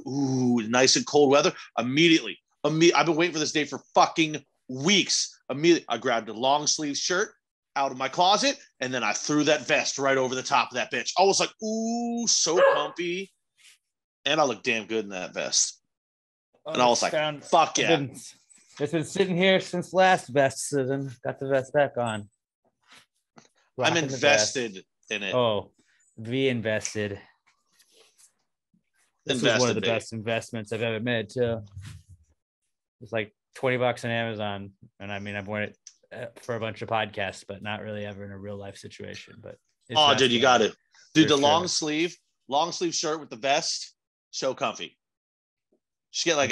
nice and cold weather. Immediately, I've been waiting for this day for fucking weeks. Immediately, I grabbed a long sleeve shirt out of my closet, and then I threw that vest right over the top of that bitch. I was like, ooh, so comfy. And I look damn good in that vest. And I was like, fuck yeah. It's been sitting here since last vest season. Got the vest back on. Rocking. I'm invested in it. Oh, invested. This is one of the best investments I've ever made, too. It's like $20 on Amazon. And I mean, I've worn it for a bunch of podcasts, but not really ever in a real life situation. But dude, you got it, dude. The long sleeve shirt with the vest, so comfy. Just get like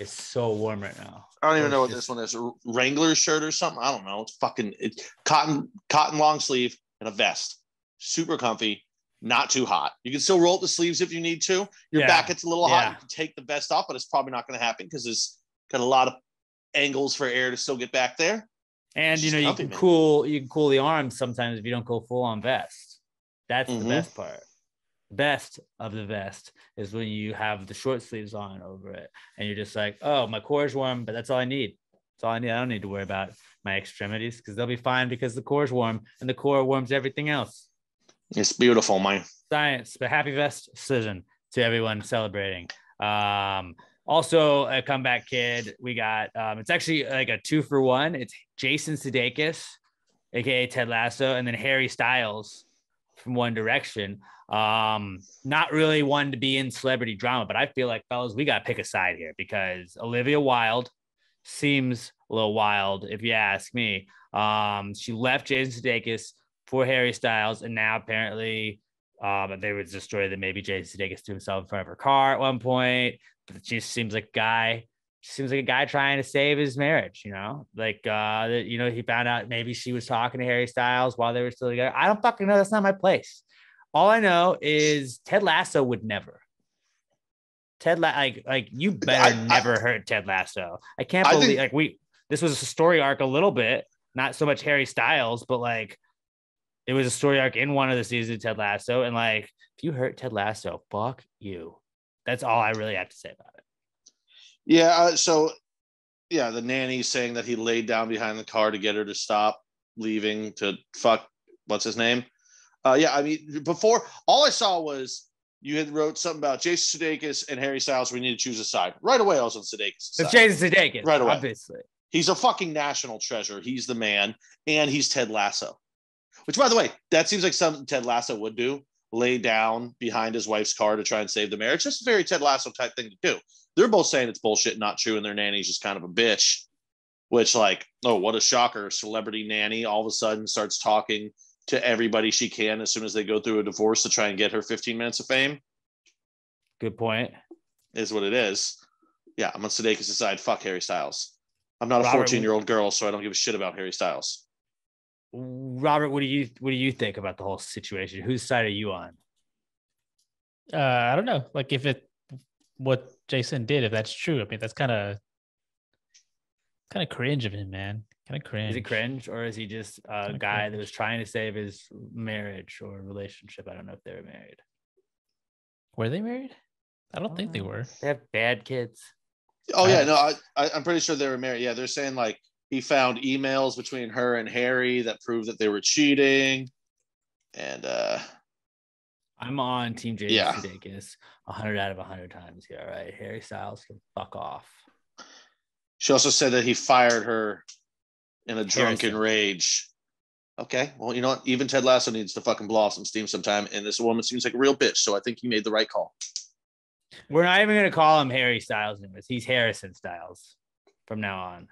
it's so warm right now. I don't even know what this one is. Wrangler shirt or something. I don't know. It's fucking cotton long sleeve and a vest. Super comfy. Not too hot. You can still roll up the sleeves if you need to. Your back gets a little hot. You can take the vest off, but it's probably not going to happen because it's got a lot of angles for air to still get back there. And you know, you can cool the arms sometimes if you don't go full on vest. That's the best part. The best of the vest is when you have the short sleeves on over it, and you're just like, oh, my core is warm, but that's all I need. That's all I need. I don't need to worry about my extremities because they'll be fine because the core is warm, and the core warms everything else. It's beautiful, man. Science, but happy vest season to everyone celebrating. Also, a comeback kid, we got, it's actually like a 2-for-1. It's Jason Sudeikis, aka Ted Lasso, and then Harry Styles from One Direction. Not really one to be in celebrity drama, but I feel like, fellas, we got to pick a side here because Olivia Wilde seems a little wild, if you ask me. She left Jason Sudeikis for Harry Styles, and now apparently there was a story that maybe Jason Sudeikis threw himself in front of her car at one point. She seems like a guy. She seems like a guy trying to save his marriage, you know, like, you know, he found out maybe she was talking to Harry Styles while they were still together. I don't fucking know. That's not my place. All I know is Ted Lasso would never. You better never hurt Ted Lasso. I can't believe this was a story arc a little bit, not so much Harry Styles, but like it was a story arc in one of the seasons of Ted Lasso. And like, if you hurt Ted Lasso, fuck you. That's all I really have to say about it. Yeah. The nanny saying that he laid down behind the car to get her to stop leaving to fuck. What's his name? I mean, before all I saw was you had wrote something about Jason Sudeikis and Harry Styles. We need to choose a side right away. I was on Sudeikis' side. It's Jason Sudeikis. Right away. Obviously. He's a fucking national treasure. He's the man. And he's Ted Lasso, which, by the way, that seems like something Ted Lasso would do. Lay down behind his wife's car to try and save the marriage. That's a very Ted Lasso type thing to do. They're both saying it's bullshit, not true, and their nanny's just kind of a bitch, which like, oh, what a shocker. Celebrity nanny all of a sudden starts talking to everybody she can as soon as they go through a divorce to try and get her 15 minutes of fame. Good point. Is what it is. Yeah, I'm on Sudeikis' side. Fuck Harry Styles. I'm not a 14-year-old girl, so I don't give a shit about Harry Styles. Robert, what do you think about the whole situation? Whose side are you on? I don't know. Like what Jason did, if that's true. I mean, that's kind of cringe of him, man. Kind of cringe. Is he cringe, or is he just a guy that was trying to save his marriage or relationship? I don't know if they were married. Were they married? I don't think they were. They have bad kids. Oh, yeah. No, I'm pretty sure they were married. Yeah, they're saying, like, he found emails between her and Harry that proved that they were cheating. And I'm on Team Jason Sudeikis 100 out of 100 times here, all right? Harry Styles can fuck off. She also said that he fired her in a drunken rage. Okay, well, you know what? Even Ted Lasso needs to fucking blow off some steam sometime, and this woman seems like a real bitch, so I think he made the right call. We're not even going to call him Harry Styles. He's Harrison Styles from now on.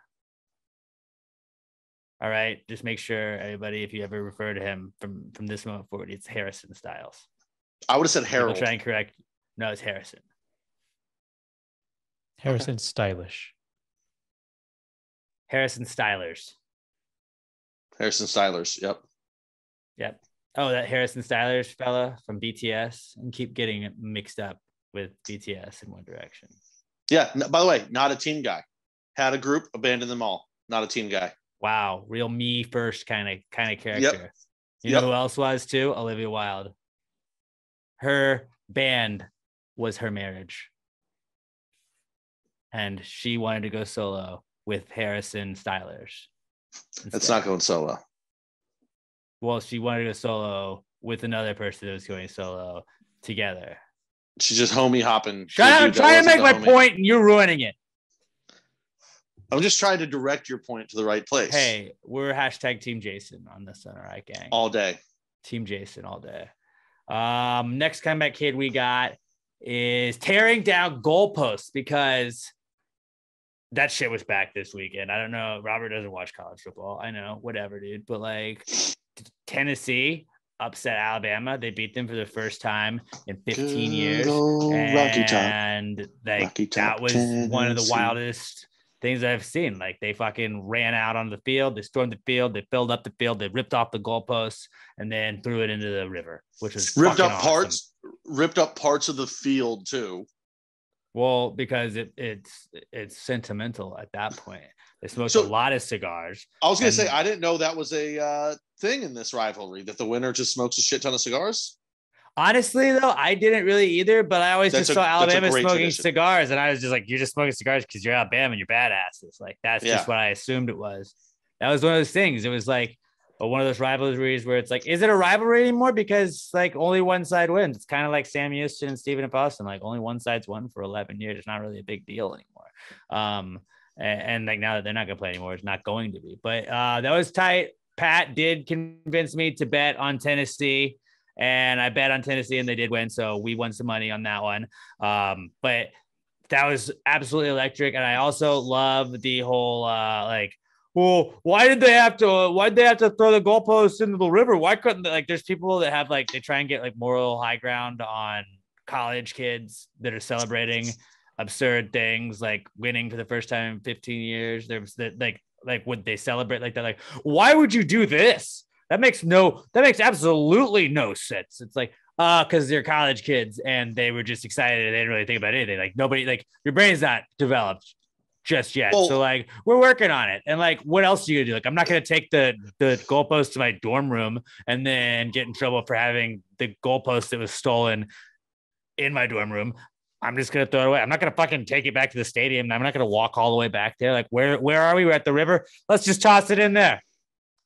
All right, just make sure, everybody, if you ever refer to him from this moment forward, it's Harrison Styles. I would have said Harold. Try and correct. No, it's Harrison. Harrison Stylish. Harrison Stylers. Harrison Stylers, yep. Yep. Oh, that Harrison Stylers fella from BTS, and keep getting it mixed up with BTS in One Direction. Yeah, by the way, not a team guy. Had a group, abandoned them all. Not a team guy. Wow, real me first kind of character. Yep. You know who else was too? Olivia Wilde. Her band was her marriage. And she wanted to go solo with Harrison Stylers. That's not going solo. Well, she wanted to go solo with another person that was going solo together. She's just homie hopping. Shut up, trying to make my point, and you're ruining it. I'm just trying to direct your point to the right place. Hey, we're hashtag Team Jason on this one, all right, gang? All day. Team Jason all day. Next comeback kid we got is tearing down goalposts, because that shit was back this weekend. I don't know. Robert doesn't watch college football. I know. Whatever, dude. But, like, Tennessee upset Alabama. They beat them for the first time in 15 years. And that was one of the wildest things I've seen. Like, they fucking ran out on the field. They stormed the field. They filled up the field. They ripped off the goalposts and then threw it into the river, which was ripped up parts. Ripped up parts of the field too. Well, because it's sentimental at that point. They smoked a lot of cigars. I was going to say, I didn't know that was a thing in this rivalry, that the winner just smokes a shit ton of cigars. Honestly, though, I didn't really either, but I always just saw Alabama smoking cigars, and I was just like, you're just smoking cigars because you're Alabama and you're badasses. Like, that's just what I assumed it was. That was one of those things. It was like one of those rivalries where it's like, is it a rivalry anymore? Because, like, only one side wins. It's kind of like Sam Houston and Stephen Apostle. Like, only one side's won for 11 years. It's not really a big deal anymore. And like, now that they're not going to play anymore, it's not going to be. But that was tight. Pat did convince me to bet on Tennessee, and I bet on Tennessee, and they did win. So we won some money on that one. But that was absolutely electric. And I also love the whole well, why did they have to throw the goalposts into the river? Why couldn't they? Like, there's people that have, like, they try and get, like, moral high ground on college kids that are celebrating absurd things, like winning for the first time in 15 years. There's that, like would they celebrate like that? Like, why would you do this? That makes absolutely no sense. It's like, because they're college kids and they were just excited and they didn't really think about anything. Like, nobody, like, your brain's not developed just yet. Well, so, like, we're working on it. And, like, what else do you do? Like, I'm not going to take the goalpost to my dorm room and then get in trouble for having the goalpost that was stolen in my dorm room. I'm just going to throw it away. I'm not going to fucking take it back to the stadium. I'm not going to walk all the way back there. Like, where are we? We're at the river. Let's just toss it in there.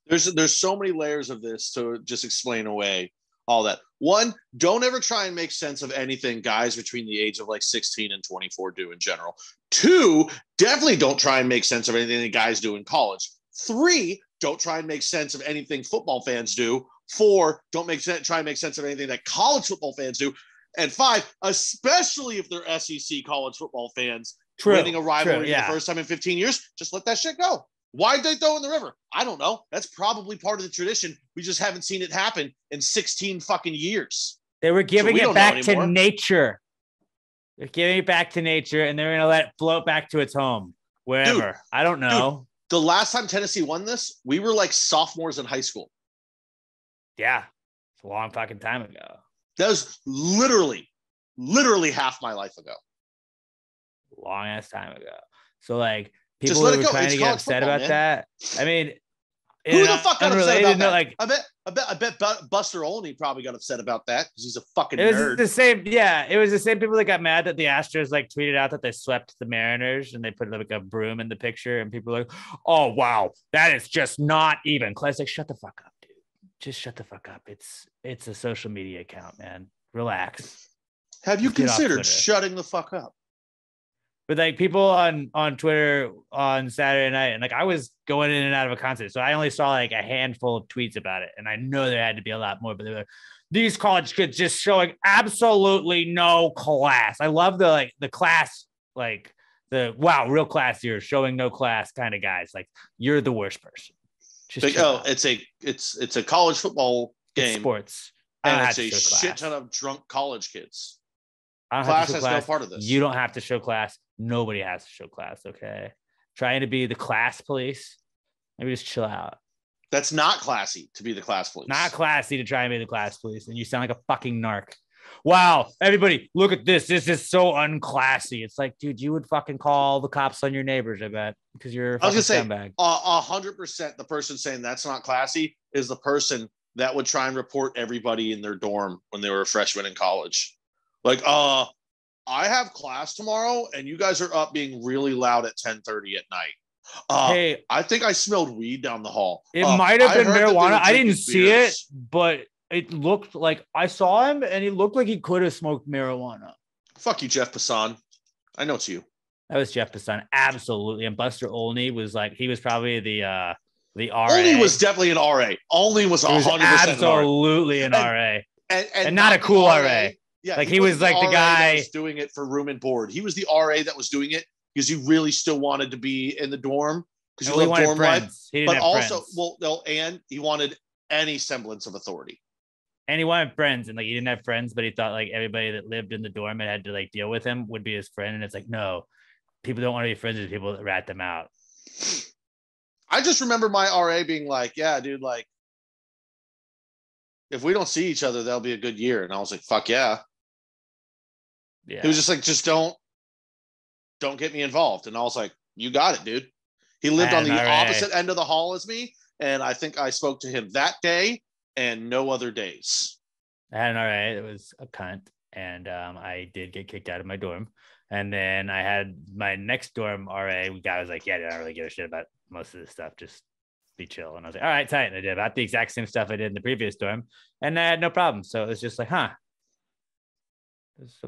There's so many layers of this to just explain away all that. One, don't ever try and make sense of anything guys between the age of, like, 16 and 24 do in general. Two, definitely don't try and make sense of anything that guys do in college. Three, don't try and make sense of anything football fans do. Four, don't try and make sense of anything that college football fans do. And five, especially if they're SEC college football fans, winning a rivalry for the first time in 15 years, just let that shit go. Why'd they throw in the river? I don't know. That's probably part of the tradition. We just haven't seen it happen in 16 fucking years. They were giving it back to nature. They're giving it back to nature, and they're going to let it float back to its home, wherever. Dude, I don't know. Dude, the last time Tennessee won this, we were like sophomores in high school. Yeah, it's a long fucking time ago. That was literally half my life ago. Long ass time ago. So like people who were trying to get upset about that. I mean, who the fuck got upset about that? Like, I bet Buster Olney probably got upset about that because he's a fucking nerd. It was the same, yeah. It was the same people that got mad that the Astros like tweeted out that they swept the Mariners and they put like a broom in the picture, and people were like, "Oh wow, that is just not even close." Like, shut the fuck up, dude. Just shut the fuck up. It's a social media account, man. Relax. Have you considered shutting the fuck up? But like people on Twitter on Saturday night, and like I was going in and out of a concert, so I only saw like a handful of tweets about it, and I know there had to be a lot more. But they were like, these college kids just showing absolutely no class. I love the class, like the wow, real class here, showing no class kind of guys. Like you're the worst person. Just like, oh, it's a college football game, it's sports, and it's a shit ton of drunk college kids. Class has no part of this. You don't have to show class. Nobody has to show class, okay? Trying to be the class police. Maybe just chill out. That's not classy to be the class police. Not classy to try and be the class police. And you sound like a fucking narc. Wow, everybody, look at this. This is so unclassy. It's like, dude, you would fucking call the cops on your neighbors, I bet, because you're a fucking scumbag. 100% the person saying that's not classy is the person that would try and report everybody in their dorm when they were a freshman in college. Like, I have class tomorrow, and you guys are up being really loud at 10:30 at night. Hey, I think I smelled weed down the hall. It might have been marijuana. I didn't see it, but it looked like I saw him, and he looked like he could have smoked marijuana. Fuck you, Jeff Passan. I know it's you. That was Jeff Passan, absolutely. And Buster Olney was like, he was probably the RA. Olney was definitely an RA. Olney was 100% absolutely an RA, and not a cool RA. Yeah, like he was like the guy was doing it for room and board. He was the RA that was doing it because he really still wanted to be in the dorm because he loved dorm life. But also, and he wanted any semblance of authority. And he wanted friends, and like he didn't have friends, but he thought like everybody that lived in the dorm and had to like deal with him would be his friend. And it's like, no, people don't want to be friends with people that rat them out. I just remember my RA being like, "Yeah, dude, like if we don't see each other, that'll be a good year." And I was like, "Fuck yeah." Yeah. He was just like, just don't get me involved. And I was like, you got it, dude. He lived on the opposite end of the hall as me. And I think I spoke to him that day and no other days. And all right, it was a cunt. And I did get kicked out of my dorm. And then I had my next dorm RA guy was like, yeah, dude, I don't really give a shit about most of this stuff. Just be chill. And I was like, all right, tight. And I did about the exact same stuff I did in the previous dorm. And I had no problem. So it was just like, huh.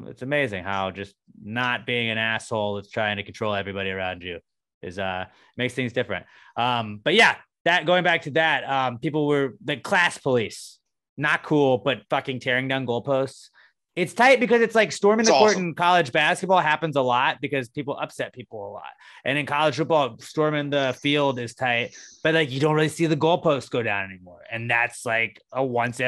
It's amazing how just not being an asshole that's trying to control everybody around you is makes things different. But yeah, that going back to that, people were the class police, not cool, but fucking tearing down goalposts. It's tight because it's like storming the court in college basketball happens a lot because people upset people a lot. And in college football, storming the field is tight, but like you don't really see the goalposts go down anymore. And that's like a once in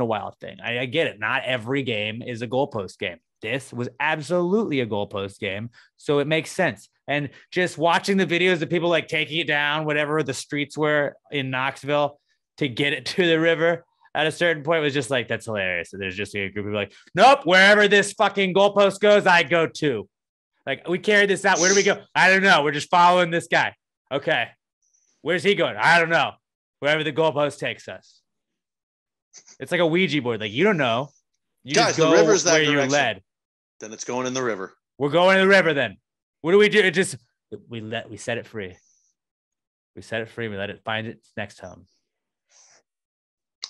a while thing. I get it. Not every game is a goalpost game. This was absolutely a goalpost game. So it makes sense. And just watching the videos of people like taking it down, whatever the streets were in Knoxville to get it to the river. At a certain point, it was just like, that's hilarious. And there's just a group of people like, nope, wherever this fucking goalpost goes, I go too. Like, we carried this out. Where do we go? I don't know. We're just following this guy. Okay. Where's he going? I don't know. Wherever the goalpost takes us. It's like a Ouija board. Like, you don't know. You guys, just go the river's where you're led. Then it's going in the river. We're going in the river then. What do we do? It just, we set it free. We set it free. We let it find its next home.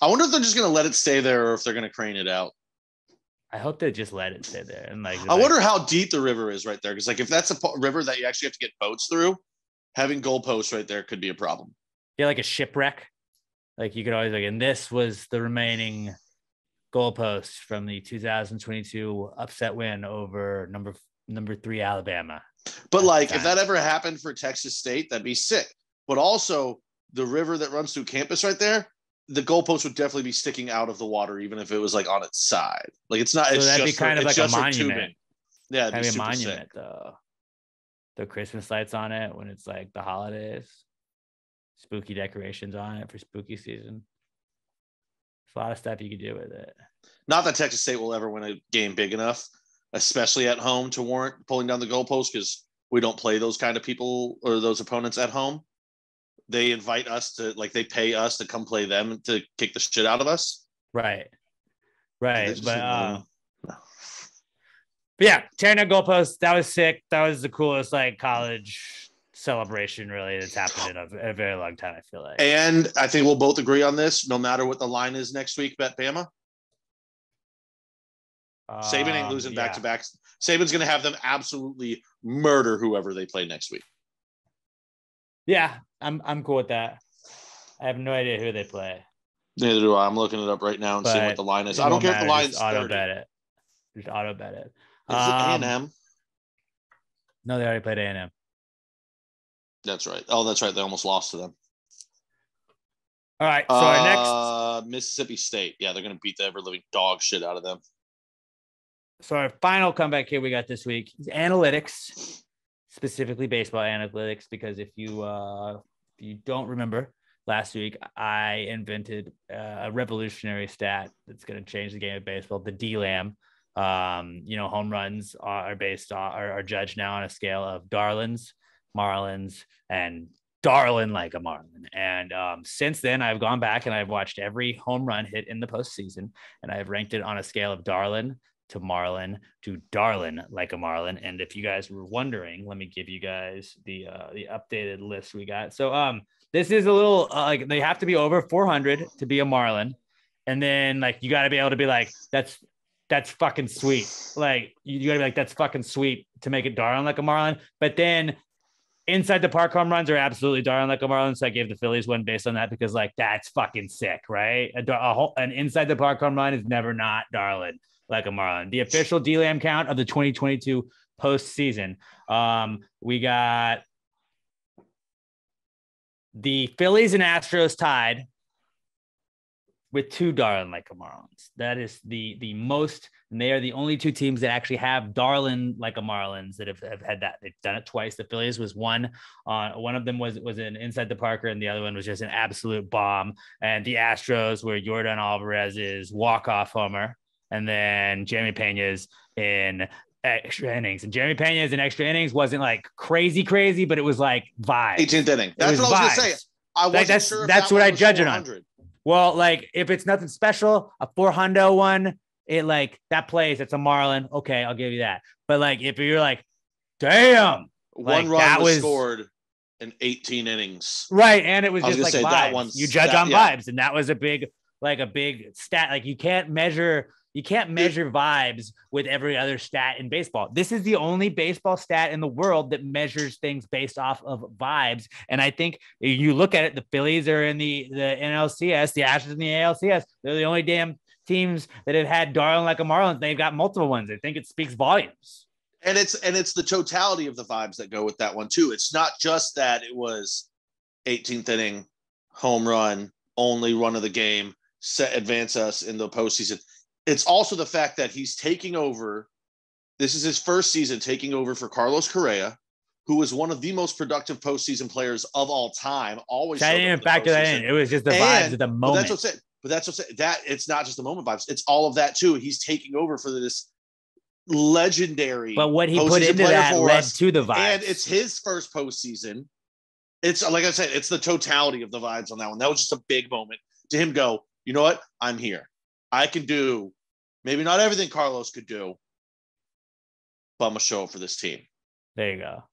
I wonder if they're just going to let it stay there or if they're going to crane it out. I hope they just let it stay there. And like, I wonder how deep the river is right there. Because like if that's a river that you actually have to get boats through, having goalposts right there could be a problem. Yeah, like a shipwreck. Like you could always like, and this was the remaining goalpost from the 2022 upset win over number 3 Alabama. But like if that ever happened for Texas State, that'd be sick. But also the river that runs through campus right there, the goalpost would definitely be sticking out of the water, even if it was like on its side. Like it's not. So it's that'd just be kind of like a monument. Yeah, that'd be a monument sick. The Christmas lights on it when it's like the holidays, spooky decorations on it for spooky season. There's a lot of stuff you could do with it. Not that Texas State will ever win a game big enough, especially at home, to warrant pulling down the goalpost, because we don't play those kind of people or those opponents at home. They invite us to, like, they pay us to come play them to kick the shit out of us. Right. Right. But yeah, tearing down goalposts, that was sick. That was the coolest, like, college celebration, really, that's happened in a very long time, I feel like. And I think we'll both agree on this. No matter what the line is next week, bet Bama. Saban ain't losing back-to-backs. Saban's going to have them absolutely murder whoever they play next week. Yeah, I'm cool with that. I have no idea who they play. Neither do I. I'm looking it up right now and seeing what the line is. I don't care if the line's 30. Just auto bet it. Is it A&M? No, they already played A&M. That's right. Oh, that's right. They almost lost to them. All right. So our next Mississippi State. Yeah, they're going to beat the ever-living dog shit out of them. So our final comeback here we got this week is analytics, specifically baseball analytics, because if you don't remember, last week I invented a revolutionary stat that's going to change the game of baseball, the DLAM. Home runs are judged now on a scale of Darlins, Marlins, and Darlin like a Marlin. And since then, I've gone back and I've watched every home run hit in the postseason, and I've ranked it on a scale of Darlin to Marlin to Darlin like a Marlin. And if you guys were wondering, let me give you guys the updated list we got. So this is a little like they have to be over 400 to be a Marlin, and then like you got to be able to be like that's fucking sweet. Like you got to be like that's fucking sweet to make it Darlin like a Marlin. But then inside the park home runs are absolutely Darlin like a Marlin. So I gave the Phillies one based on that because like that's fucking sick, right? An inside the park home run is never not Darlin like a Marlin. The official DLAM count of the 2022 postseason. We got the Phillies and Astros tied with 2 Darlin like a Marlins. That is the most, and they are the only 2 teams that actually have Darlin like a Marlins that have had that. They've done it twice. The Phillies was one. One of them was an inside the Parker, and the other one was just an absolute bomb. And the Astros were Jordan Alvarez's walk-off homer, and then Jeremy Pena's in extra innings. And Jeremy Pena's in extra innings wasn't like crazy, but it was like vibes. 18th inning. That's what I was going to say. I wasn't sure if that's what I judge it on. Well, like if it's nothing special, a 400 one, it like that plays. It's a Marlin. Okay, I'll give you that. But like if you're like, damn, one like, run that was scored in 18 innings, right? And it was just like vibes. You judge on vibes, and that was a big stat. Like you can't measure vibes with every other stat in baseball. This is the only baseball stat in the world that measures things based off of vibes. And I think you look at it, the Phillies are in the NLCS, the Astros in the ALCS. They're the only damn teams that have had Darlin like a Marlins. They've got multiple ones. I think it speaks volumes. And it's the totality of the vibes that go with that one too. It's not just that it was 18th inning, home run, only run of the game, advance us in the postseason. It's also the fact that he's taking over. This is his first season taking over for Carlos Correa, who was one of the most productive postseason players of all time. Always. I didn't even factor that in. It was just the vibes of the moment. But that's what I'm saying. It's not just the moment vibes. It's all of that too. He's taking over for this legendary. But what he put into that led to the vibes. And it's his first postseason. It's like I said, it's the totality of the vibes on that one. That was just a big moment to him go, you know what? I'm here. I can do maybe not everything Carlos could do, but I'm a show for this team. There you go.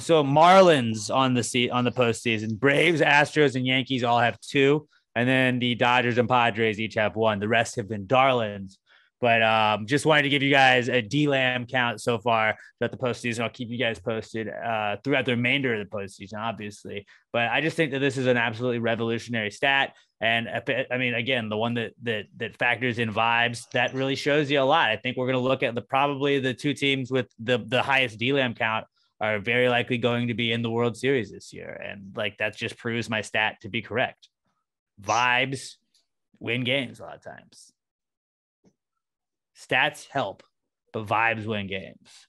So Marlins on the postseason. Braves, Astros, and Yankees all have 2, and then the Dodgers and Padres each have 1. The rest have been Darlins. But just wanted to give you guys a DLAM count so far throughout the postseason. I'll keep you guys posted throughout the remainder of the postseason, obviously. But I just think that this is an absolutely revolutionary stat. And I mean, again, the one that factors in vibes, that really shows you a lot. I think we're going to look at probably the 2 teams with the highest DLAM count are very likely going to be in the World Series this year. And like, that just proves my stat to be correct. Vibes win games a lot of times. Stats help, but vibes win games.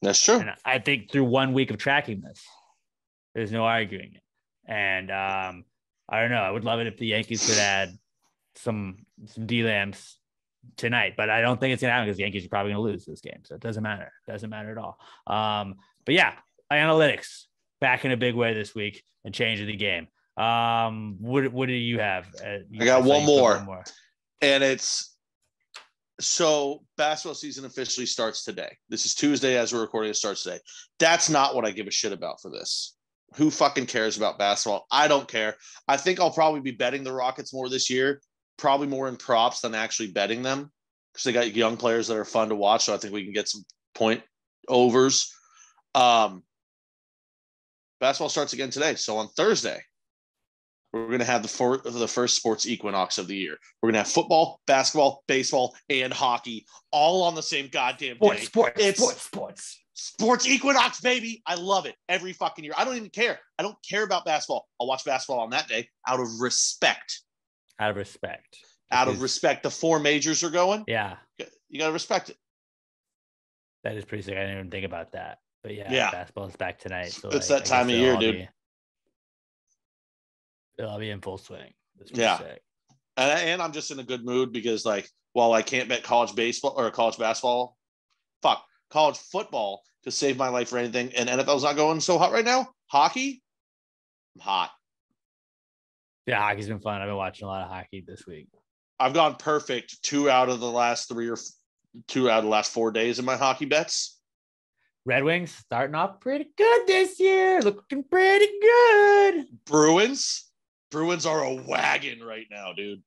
That's true. And I think through 1 week of tracking this, there's no arguing it. And I don't know. I would love it if the Yankees could add some DLAMs tonight, but I don't think it's going to happen because the Yankees are probably going to lose this game. So it doesn't matter. It doesn't matter at all. But yeah, analytics back in a big way this week and changing the game. What do you have? I got one more. And it's so basketball season officially starts today. This is Tuesday as we're recording. It starts today. That's not what I give a shit about for this. Who fucking cares about basketball? I don't care. I think I'll probably be betting the Rockets more this year, probably more in props than actually betting them because they got young players that are fun to watch. So I think we can get some point overs. Basketball starts again today. So on Thursday, we're going to have the first sports equinox of the year. We're going to have football, basketball, baseball, and hockey all on the same goddamn day. Sports. Sports equinox, baby. I love it every fucking year. I don't even care. I don't care about basketball. I'll watch basketball on that day out of respect. Out of respect. The four majors are going. Yeah. You got to respect it. That is pretty sick. I didn't even think about that. But yeah. Basketball is back tonight. So it's that time of year, dude. It'll be in full swing. Yeah. Sick. And I'm just in a good mood because, while I can't bet college baseball or college basketball, college football to save my life for anything. And NFL's not going so hot right now. Hockey, I'm hot. Yeah, hockey's been fun. I've been watching a lot of hockey this week. I've gone perfect two out of the last 4 days in my hockey bets. Red Wings starting off pretty good this year. Looking pretty good. Bruins are a wagon right now, dude.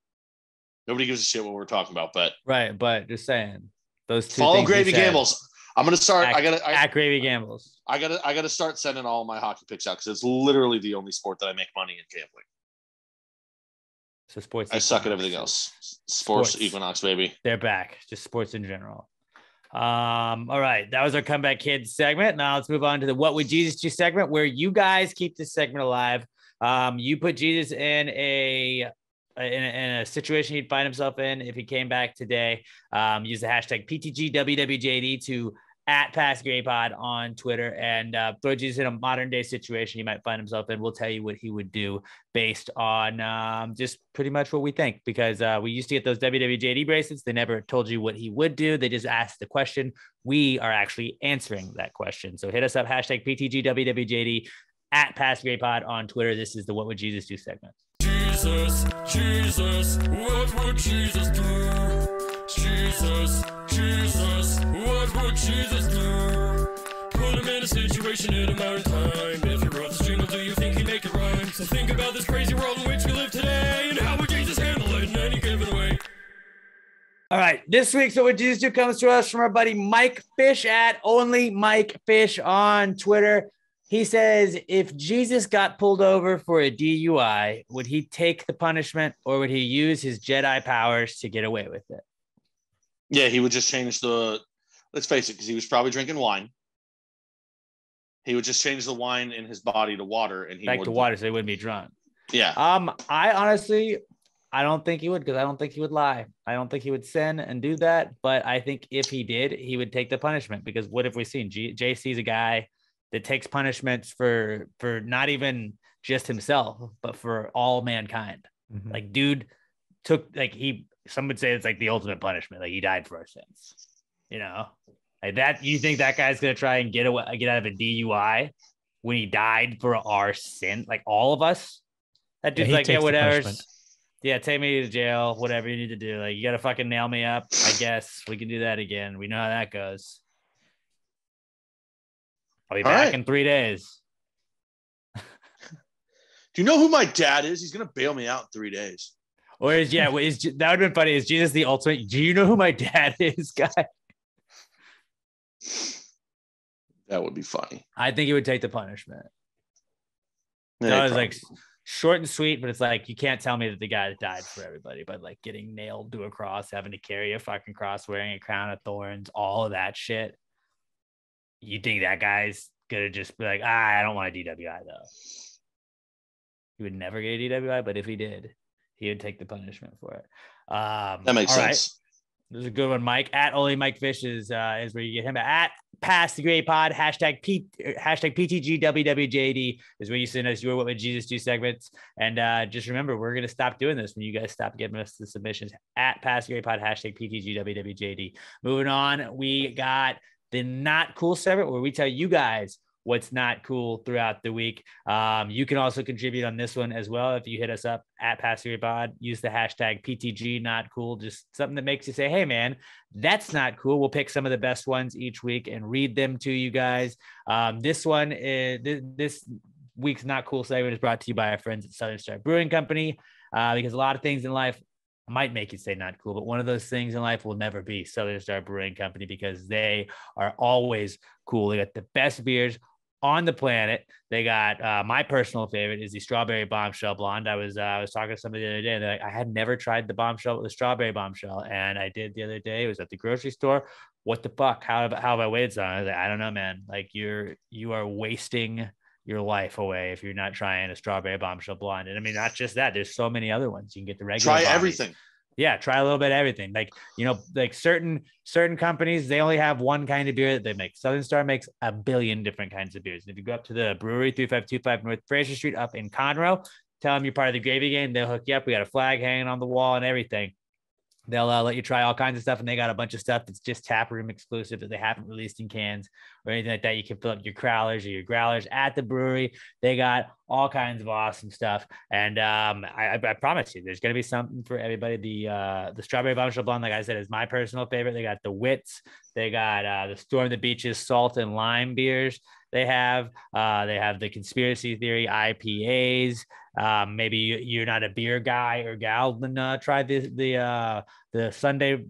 Nobody gives a shit what we're talking about, but. Right, but just saying. Those two follow Gravy Gambles. I'm going to start. At Gravy Gambles. I got to start sending all my hockey picks out because it's literally the only sport that I make money in gambling. So sports. I suck at everything else. Sports equinox, baby. They're back. Just sports in general. All right. That was our Comeback Kids segment. Now let's move on to the What Would Jesus Do segment where you guys keep this segment alive. You put Jesus in a situation he'd find himself in if he came back today. Use the hashtag PTGWWJD to @PassGravyPod on Twitter and throw Jesus in a modern day situation he might find himself in. We'll tell you what he would do based on just pretty much what we think, because we used to get those WWJD bracelets. They never told you what he would do. They just asked the question. We are actually answering that question. So hit us up, hashtag PTGWWJD @PassGravyPod on Twitter. This is the What Would Jesus Do segment. Jesus, what would Jesus do? Jesus, what would Jesus do? Put him in a situation in a modern time. If you wrote the jingle, do you think he'd make it rhyme? So think about this crazy world in which we live today, and how would Jesus handle it in any given way? All right, this week's What Would Jesus Do comes to us from our buddy Mike Fish at Only Mike Fish on Twitter. He says, if Jesus got pulled over for a DUI, would he take the punishment or would he use his Jedi powers to get away with it? Yeah, he would just change let's face it, because he was probably drinking wine. He would just change the wine in his body to water. And back to water so he wouldn't be drunk. Yeah. I don't think he would, because I don't think he would lie. I don't think he would sin and do that. But I think if he did, he would take the punishment, because what have we seen? JC's a guy that takes punishments for not even just himself, but for all mankind. Mm-hmm. Some would say it's the ultimate punishment. He died for our sins, that. You think that guy's going to try and get out of a DUI when he died for our sin? All of us, that dude's whatever. Yeah. Take me to jail, whatever you need to do. You got to fucking nail me up. I guess we can do that again. We know how that goes. I'll be back in 3 days. Do you know who my dad is? He's going to bail me out in 3 days. Or is that would have been funny. Is Jesus the ultimate? Do you know who my dad is, guy? That would be funny. I think he would take the punishment. Yeah, so it was short and sweet, but it's you can't tell me that the guy that died for everybody, but getting nailed to a cross, having to carry a fucking cross, wearing a crown of thorns, all of that shit. You think that guy's gonna just be I don't want a DWI though. He would never get a DWI, but if he did, he would take the punishment for it. That makes sense. Right. There's a good one, Mike. At Only Mike Fish is where you get him. At Pass the Gravy Pod, hashtag PTG WWJD is where you send us your What Would Jesus Do segments. And just remember, we're going to stop doing this when you guys stop giving us the submissions. At Pass the Gravy Pod, hashtag PTG WWJD. Moving on, we got the Not Cool segment where we tell you guys what's not cool throughout the week. You can also contribute on this one as well. If you hit us up at Pass the Gravy Pod, use the hashtag PTG Not Cool, just something that makes you say, hey man, that's not cool. We'll pick some of the best ones each week and read them to you guys. This week's Not Cool segment is brought to you by our friends at Southern Star Brewing Company, because a lot of things in life might make you say not cool, but one of those things in life will never be Southern Star Brewing Company, because they are always cool. They got the best beers on the planet. They got my personal favorite is the strawberry bombshell blonde. I was talking to somebody the other day, and they're like, I had never tried the strawberry bombshell, and I did the other day. It was at the grocery store. What the fuck? How have I waited so long? I was like, I don't know, man. Like you are wasting your life away if you're not trying a strawberry bombshell blonde. And I mean, not just that. There's so many other ones. You can get the regular. Try everything. Yeah, try a little bit of everything. Like, you know, like certain companies, they only have one kind of beer that they make. Southern Star makes a billion different kinds of beers. And if you go up to the brewery 3525 North Fraser Street up in Conroe, tell them you're part of the Gravy Game. They'll hook you up. We got a flag hanging on the wall and everything. They'll let you try all kinds of stuff, and they got a bunch of stuff that's just tap room exclusive that they haven't released in cans or anything like that. You can fill up your crowlers or your growlers at the brewery. They got all kinds of awesome stuff, and I promise you, there's going to be something for everybody. The strawberry bombshell blonde, like I said, is my personal favorite. They got the Wits, they got the Storm the Beaches salt and lime beers. They have the conspiracy theory IPAs. Maybe you're not a beer guy or gal, then try the Southern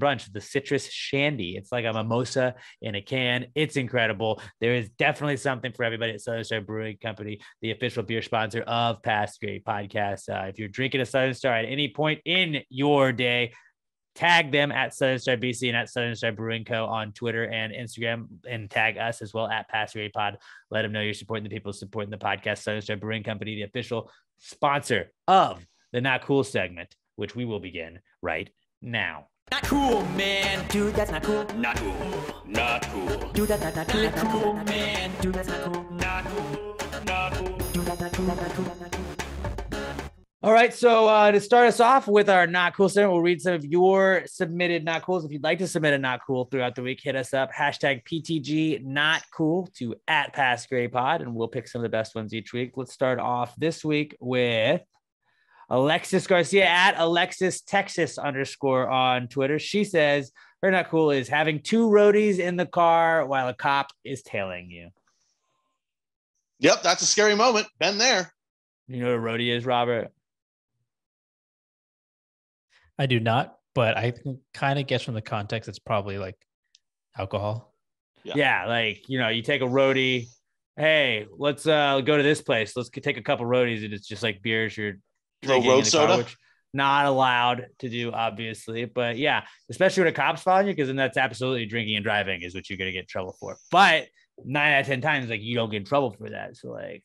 Brunch, the citrus shandy. It's like a mimosa in a can. It's incredible. There is definitely something for everybody at Southern Star Brewing Company, the official beer sponsor of Pass the Gravy Podcast. If you're drinking a Southern Star at any point in your day, tag them at Southern Star BC and at Southern Star Brewing Co. on Twitter and Instagram, and tag us as well at Pass the Gravy Pod. Let them know you're supporting the people supporting the podcast. Southern Star Brewing Company, the official sponsor of the Not Cool segment, which we will begin right now. Not cool, man. Dude, that's not cool. Not cool. Not cool. Dude, that's not cool. Not cool, man. Dude, that's not cool. Not cool. Not cool. Dude, that's not cool. Not cool. Not cool. All right, so to start us off with our Not Cool segment, we'll read some of your submitted Not Cools. If you'd like to submit a Not Cool throughout the week, hit us up, hashtag PTG Not Cool to at Pass the Gravy Pod, and we'll pick some of the best ones each week. Let's start off this week with Alexis Garcia at AlexisTexas_ on Twitter. She says her Not Cool is having two roadies in the car while a cop is tailing you. Yep, that's a scary moment. Been there. You know what a roadie is, Robert? I do not, but I kind of guess from the context, it's probably like alcohol. Yeah, like, you know, you take a roadie. Hey, let's go to this place. Let's take a couple roadies, and it's just like beers. You're drinking road soda, which not allowed to do, obviously. But yeah, especially when a cop's following you, because then that's absolutely drinking and driving is what you're going to get in trouble for. But 9 out of 10 times, like, you don't get in trouble for that. So like,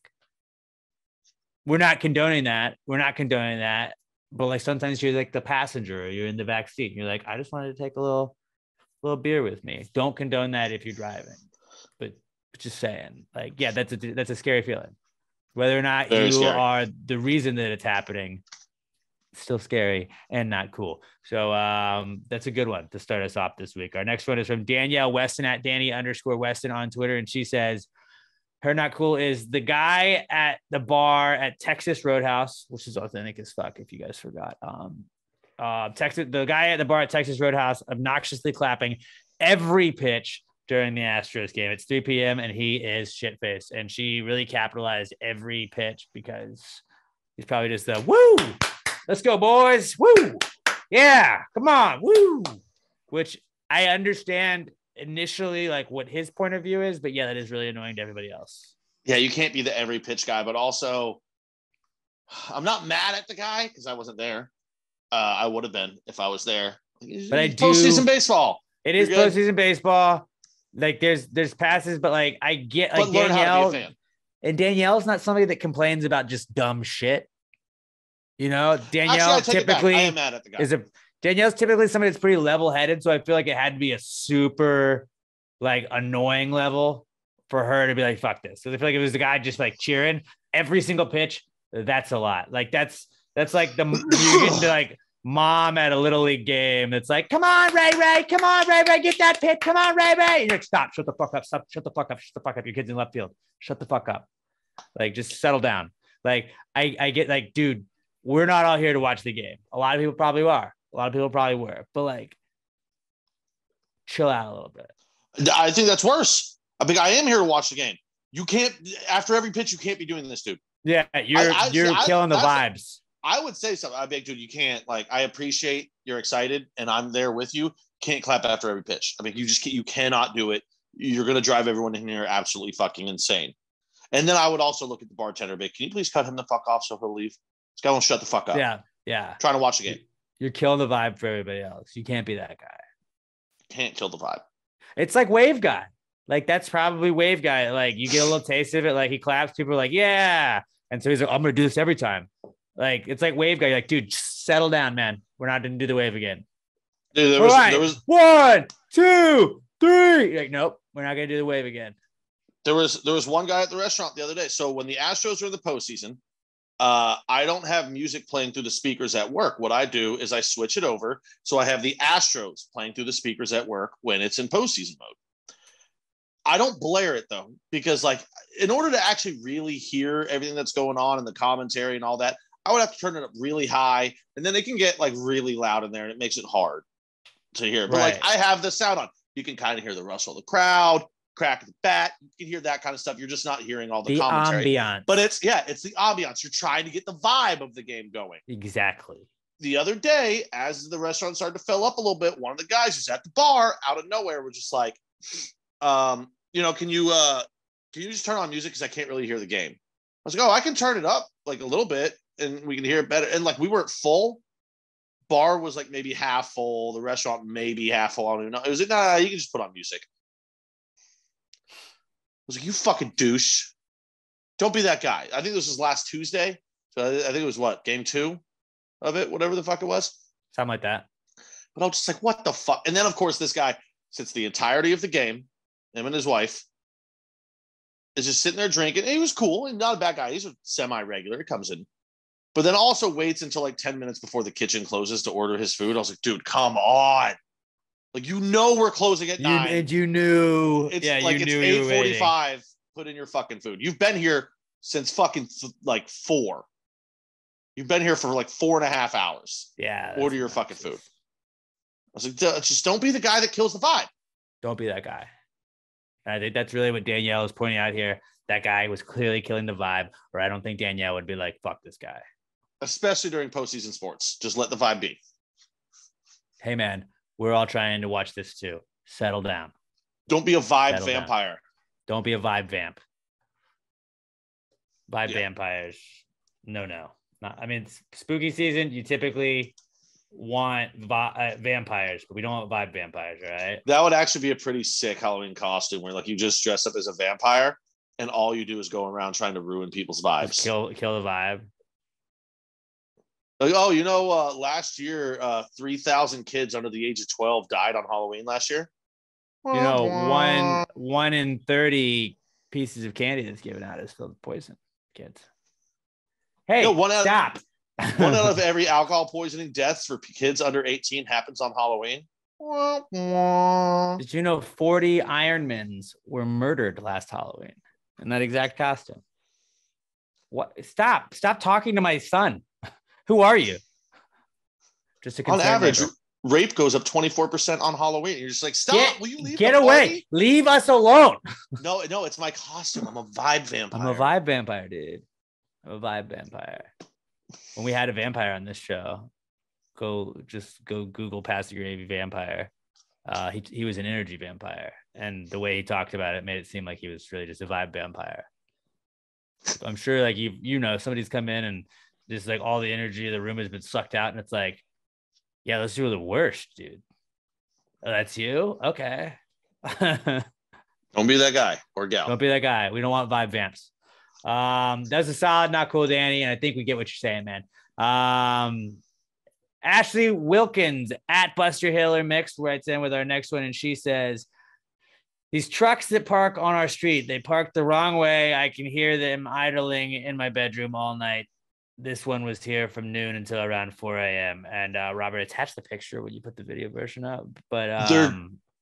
we're not condoning that. We're not condoning that. But like, sometimes you're like the passenger, or you're in the back seat, and you're like, I just wanted to take a little beer with me. Don't condone that if you're driving, but just saying, like, yeah, that's a scary feeling. Whether or not you are the reason that it's happening, it's still scary and not cool. So that's a good one to start us off this week. Our next one is from Danielle Weston at Danny_Weston on Twitter, and she says her Not Cool is the guy at the bar at Texas Roadhouse, which is authentic as fuck if you guys forgot. The guy at the bar at Texas Roadhouse obnoxiously clapping every pitch during the Astros game. It's 3 p.m. and he is shit-faced. And she really capitalized every pitch, because he's probably just the woo, let's go, boys. Woo. Yeah, come on. Woo. Which I understand initially, like, what his point of view is, but yeah, that is really annoying to everybody else. Yeah, you can't be the every pitch guy. But also, I'm not mad at the guy because I wasn't there. I would have been if I was there. But I do. Postseason baseball. It is postseason baseball. Like, there's passes, but like, I get, like, Danielle, learn how to be a fan. And Danielle's not somebody that complains about just dumb shit. You know, Danielle typically is a Danielle's typically somebody that's pretty level-headed, so I feel like it had to be a super like annoying level for her to be like, fuck this. Cause I feel like if it was the guy just like cheering every single pitch, that's a lot. Like that's like the, you get to like mom at a little league game. It's like, come on, Ray, come on, Ray, get that pitch. Come on, Ray. And you're like, stop, shut the fuck up. Stop, shut the fuck up. Shut the fuck up. Your kid's in left field. Shut the fuck up. Like, just settle down. Like I get like, dude, we're not all here to watch the game. A lot of people probably are. A lot of people probably were, but like, chill out a little bit. I think that's worse. I think I am here to watch the game. You can't, after every pitch, you can't be doing this, dude. Yeah, you're killing the vibes. I would say something. I'd be like, dude, you can't, like, I appreciate you're excited and I'm there with you. Can't clap after every pitch. I mean, you cannot do it. You're going to drive everyone in here absolutely fucking insane. And then I would also look at the bartender and be like, can you please cut him the fuck off so he'll leave? This guy won't shut the fuck up. Yeah. I'm trying to watch the game. You're killing the vibe for everybody else. You can't be that guy. Can't kill the vibe. It's like Wave Guy. Like, that's probably Wave Guy. Like, you get a little taste of it. Like, he claps. People are like, yeah. And so he's like, I'm going to do this every time. Like, it's like Wave Guy. You're like, dude, just settle down, man. We're not going to do the wave again. Dude, there was 1, 2, 3. You're like, nope, we're not going to do the wave again. There was one guy at the restaurant the other day. So when the Astros are in the postseason, I don't have music playing through the speakers at work. What I do is I switch it over. So I have the Astros playing through the speakers at work when it's in postseason mode. I don't blare it though, because like in order to actually really hear everything that's going on in the commentary and all that, I would have to turn it up really high, and then it can get like really loud in there and it makes it hard to hear. But right. Like I have the sound on, you can kind of hear the rustle of the crowd, crack of the bat, you can hear that kind of stuff. You're just not hearing all the commentary, ambiance. But it's the ambiance. You're trying to get the vibe of the game going. Exactly. The other day, as the restaurant started to fill up a little bit, one of the guys who's at the bar out of nowhere was just like, you know, can you just turn on music? Cause I can't really hear the game. I was like, oh, I can turn it up like a little bit and we can hear it better. And like, we weren't full. Bar was like maybe half full. The restaurant, maybe half full. I don't even know. It was like, nah, you can just put on music. I was like, you fucking douche. Don't be that guy. I think this was last Tuesday. So I think it was game 2 of it, whatever the fuck it was. Something like that. But I was just like, what the fuck? And then of course this guy sits the entirety of the game. Him and his wife is just sitting there drinking. And he was cool and not a bad guy. He's a semi-regular. He comes in. But then also waits until like 10 minutes before the kitchen closes to order his food. I was like, dude, come on. Like, you know we're closing at 9. And you knew. It's 8:45. Put in your fucking food. You've been here since fucking 4. You've been here for like 4.5 hours. Yeah. Order your fucking food. I was like, just don't be the guy that kills the vibe. Don't be that guy. I think that's really what Danielle is pointing out here. That guy was clearly killing the vibe, or I don't think Danielle would be like, fuck this guy. Especially during postseason sports. Just let the vibe be. Hey, man, we're all trying to watch this too. Settle down. Don't be a vibe Settle vampire. Down. Don't be a vibe vamp. Vibe vampires. No. Not, I mean, it's spooky season, you typically want vampires, but we don't want vibe vampires, right? That would actually be a pretty sick Halloween costume where like you just dress up as a vampire and all you do is go around trying to ruin people's vibes. Just kill the vibe. Like, oh, you know, last year 3,000 kids under the age of 12 died on Halloween last year. You know, one in 30 pieces of candy that's given out is filled with poison, kids. Hey, stop. One out of every alcohol poisoning deaths for kids under 18 happens on Halloween. Did you know 40 Ironmans were murdered last Halloween in that exact costume? What? Stop talking to my son. Who are you? Just a on average, rape goes up 24% on Halloween. You're just like, stop. Will you leave? Get away. Party? Leave us alone. No, it's my costume. I'm a vibe vampire. I'm a vibe vampire, dude. When we had a vampire on this show, go Google Pass the Gravy vampire. He was an energy vampire. And the way he talked about it made it seem like he was really just a vibe vampire. I'm sure like, you know, somebody's come in and just like all the energy of the room has been sucked out. And it's like, yeah, those two are the worst, dude. Oh, that's you? Okay. Don't be that guy or gal. Don't be that guy. We don't want vibe vamps. That's a solid, not cool, Danny. And I think we get what you're saying, man. Ashley Wilkins at Buster Hiller Mixed writes in with our next one, and she says, these trucks that park on our street, they park the wrong way. I can hear them idling in my bedroom all night. This one was here from noon until around 4 a.m. And Robert, attached the picture when you put the video version up. But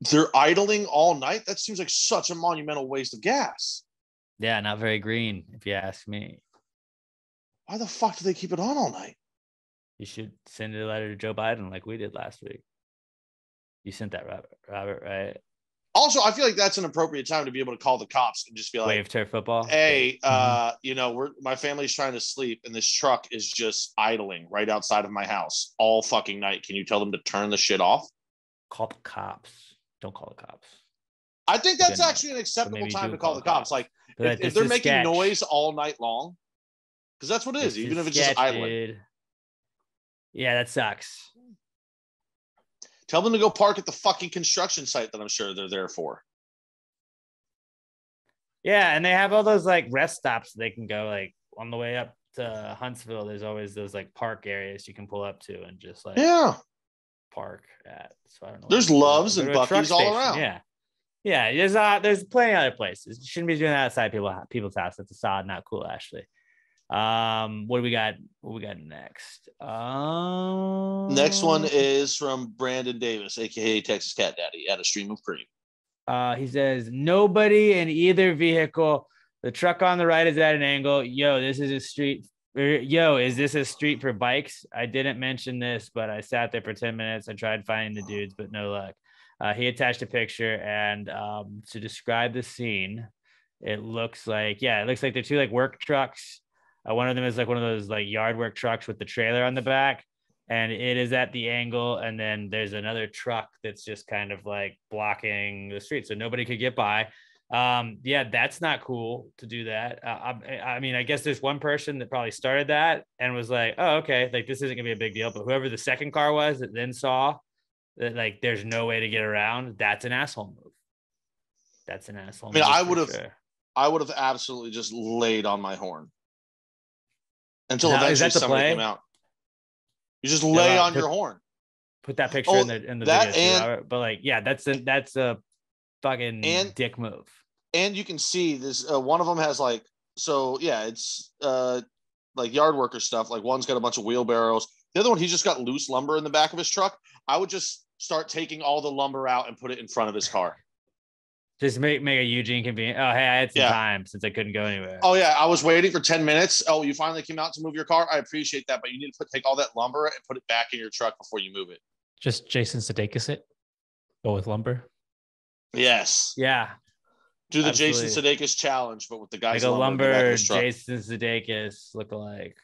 they're idling all night? That seems like such a monumental waste of gas. Yeah, not very green, if you ask me. Why the fuck do they keep it on all night? You should send a letter to Joe Biden like we did last week. You sent that, Robert, right? Also, I feel like that's an appropriate time to be able to call the cops and just be like, wave turf football. Hey, you know, my family's trying to sleep and this truck is just idling right outside of my house all fucking night. Can you tell them to turn the shit off? Call the cops. Don't call the cops. I think that's actually an acceptable time to call the cops. Like, if they're making noise all night long, because that's what it is, even if it's just idling. Yeah, that sucks. Tell them to go park at the fucking construction site that I'm sure they're there for. Yeah, and they have all those like rest stops they can go, like on the way up to Huntsville. There's always those like park areas you can pull up to and just like park at. So I don't know. There's Loves and Buc-ee's all around. Yeah. There's plenty of other places. You shouldn't be doing that outside people's house. That's a sod, not cool, Ashley. What do we got next? Next one is from Brandon Davis, aka Texas Cat Daddy, at A Stream of Cream. He says, nobody in either vehicle. The truck on the right is at an angle. Is this a street for bikes? I didn't mention this, but I sat there for 10 minutes. I tried finding the dudes, but no luck. He attached a picture, and to describe the scene, it looks like they're two like work trucks. One of them is like one of those like yard work trucks with the trailer on the back, and it is at the angle. And then there's another truck that's just kind of like blocking the street, so nobody could get by. That's not cool to do that. I mean, I guess there's one person that probably started that and was like, oh, okay, like this isn't gonna be a big deal. But whoever the second car was that then saw that like there's no way to get around, that's an asshole move. I mean, I would have absolutely just laid on my horn. Until eventually somebody came out. You just lay on your horn. Put that picture in the video too, Robert. But like, yeah, that's a fucking dick move. And you can see this. One of them has like, so yeah, it's like yard worker stuff. Like one's got a bunch of wheelbarrows. The other one, he's just got loose lumber in the back of his truck. I would just start taking all the lumber out and put it in front of his car. Just make a huge inconvenience. Oh, hey, I had some time since I couldn't go anywhere. Oh, yeah. I was waiting for 10 minutes. Oh, you finally came out to move your car. I appreciate that. But you need to take all that lumber and put it back in your truck before you move it. Just Jason Sudeikis it. Go with lumber. Yes. Yeah. Do the absolutely. Jason Sudeikis challenge, but with the guys. Like a lumber Jason Sudeikis look-alike.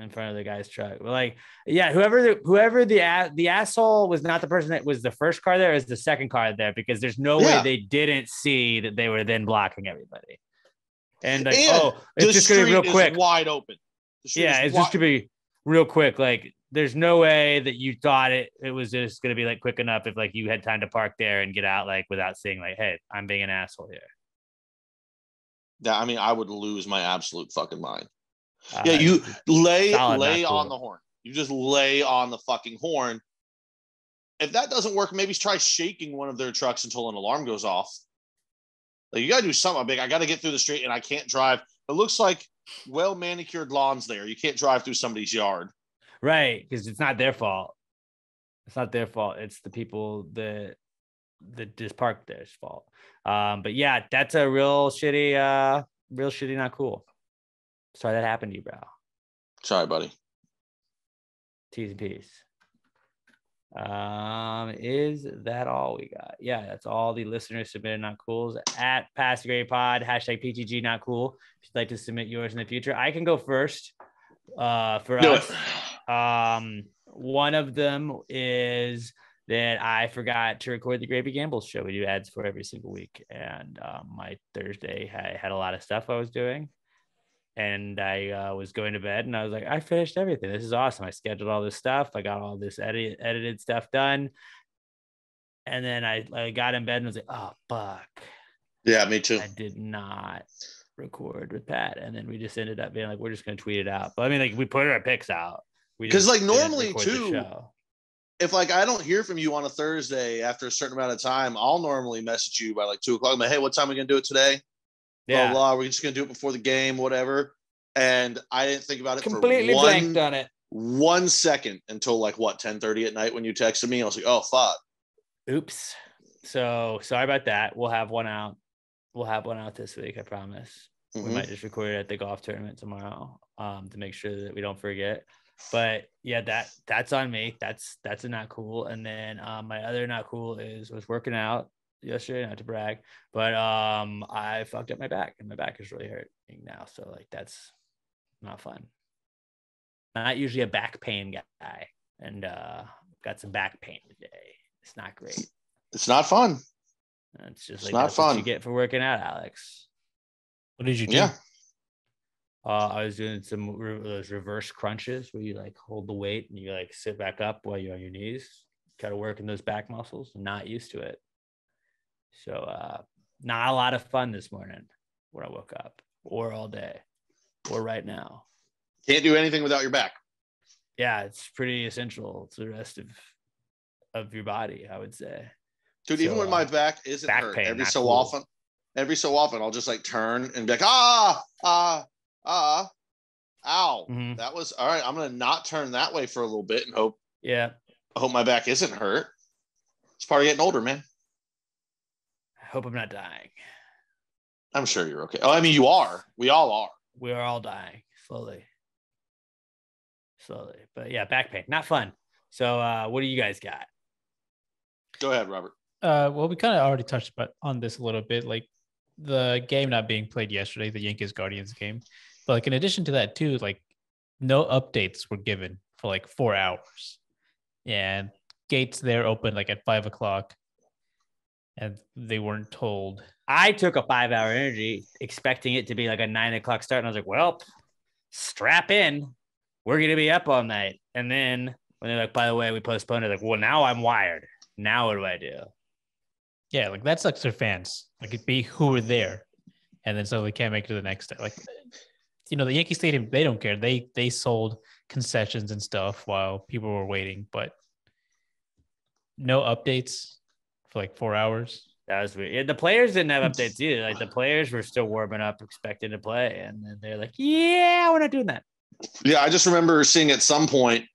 In front of the guy's truck. Like, yeah, whoever the asshole was not the person that was the first car there, is the second car there, because there's no way they didn't see that they were then blocking everybody. And like, it's just gonna be real quick. Wide open. Yeah, it's just gonna be real quick. Like, there's no way that you thought it was just gonna be like quick enough if like you had time to park there and get out like without saying like, hey, I'm being an asshole here. Yeah, I mean, I would lose my absolute fucking mind. Yeah, you lay on the horn. You just lay on the fucking horn. If that doesn't work, maybe try shaking one of their trucks until an alarm goes off. Like, you got to do something big. I got to get through the street and I can't drive. It looks like well-manicured lawns there. You can't drive through somebody's yard. Right, because it's not their fault. It's the people that just parked there's fault. But yeah, that's a real shitty, not cool. Sorry that happened to you, bro. Sorry, buddy. T's and P's. Is that all we got? Yeah, that's all the listeners submitted not cools at Pass the Gravy Pod, # PTG not cool. If you'd like to submit yours in the future, I can go first. One of them is that I forgot to record the Gravy Gambles show. We do ads for every single week, and my Thursday I had a lot of stuff I was doing. And I was going to bed and I was like, I finished everything. This is awesome. I scheduled all this stuff. I got all this edited stuff done. And then I got in bed and was like, oh, fuck. Yeah, me too. I did not record with Pat. And then we just ended up being like, we're just going to tweet it out. But I mean, like, we put our picks out. Because like normally too, if like I don't hear from you on a Thursday after a certain amount of time, I'll normally message you by like 2 o'clock. I'm like, hey, what time are we gonna do it today? Yeah, blah, blah. We're just gonna do it before the game, whatever. And I didn't think about it. Completely blanked on it. 1 second until like what 10:30 at night when you texted me. I was like, oh fuck. Oops. So sorry about that. We'll have one out. We'll have one out this week. I promise. Mm-hmm. We might just record it at the golf tournament tomorrow to make sure that we don't forget. But yeah, that's on me. That's a not cool. And then my other not cool was working out yesterday, not to brag, but I fucked up my back and my back is really hurting now. So like, that's not fun. I'm not usually a back pain guy and got some back pain today. It's not great. It's not fun. It's just like, it's not fun. What you get for working out, Alex. What did you do? Yeah. I was doing some those reverse crunches where you like hold the weight and you like sit back up while you're on your knees. Kind of working those back muscles. I'm not used to it. So not a lot of fun this morning when I woke up or all day or right now. Can't do anything without your back. Yeah, it's pretty essential to the rest of your body, I would say. Dude, so, even when my back isn't back hurt, pain, every so often, I'll just like turn and be like, ow. Mm-hmm. That was all right. I'm going to not turn that way for a little bit and hope my back isn't hurt. It's part of getting older, man. I hope I'm not dying. I'm sure you're okay. Oh, I mean, you are. We all are. We are all dying slowly, but yeah, back pain, not fun. So what do you guys got? Go ahead, Robert. Well, we kind of already touched on this a little bit, like the game not being played yesterday, the Yankees-Guardians game. But like in addition to that too, like no updates were given for like 4 hours. And gates there opened like at 5 o'clock and they weren't told. I took a 5 hour energy expecting it to be like a 9 o'clock start. And I was like, well, strap in. We're going to be up all night. And then when they're like, by the way, we postponed it. Like, well, now I'm wired. Now what do I do? Yeah, like that sucks for fans. Like it'd be who were there, and then so they can't make it to the next day. Like, you know, the Yankee Stadium, they don't care. They sold concessions and stuff while people were waiting, but no updates for like 4 hours. That was weird. Yeah, the players didn't have updates either. Like the players were still warming up, expecting to play, and then they're like, "Yeah, we're not doing that." Yeah, I just remember seeing at some point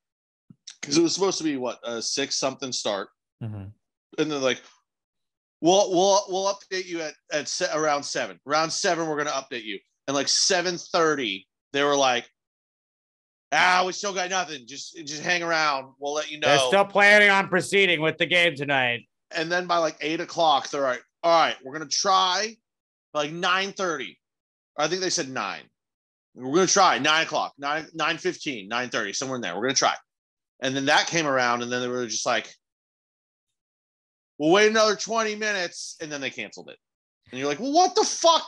because it was supposed to be what a 6-something start, mm-hmm. and they're like. We'll update you at around 7. Round 7, we're gonna update you. And like 7:30, they were like, we still got nothing. Just hang around. We'll let you know. They're still planning on proceeding with the game tonight. And then by like 8 o'clock, they're like, all right, we're gonna try like 9:30. I think they said 9. We're gonna try 9 o'clock, 9:15, 9:30, somewhere in there. We're gonna try. And then that came around, and then they were just like. We'll wait another 20 minutes, and then they canceled it. And you're like, well, what the fuck?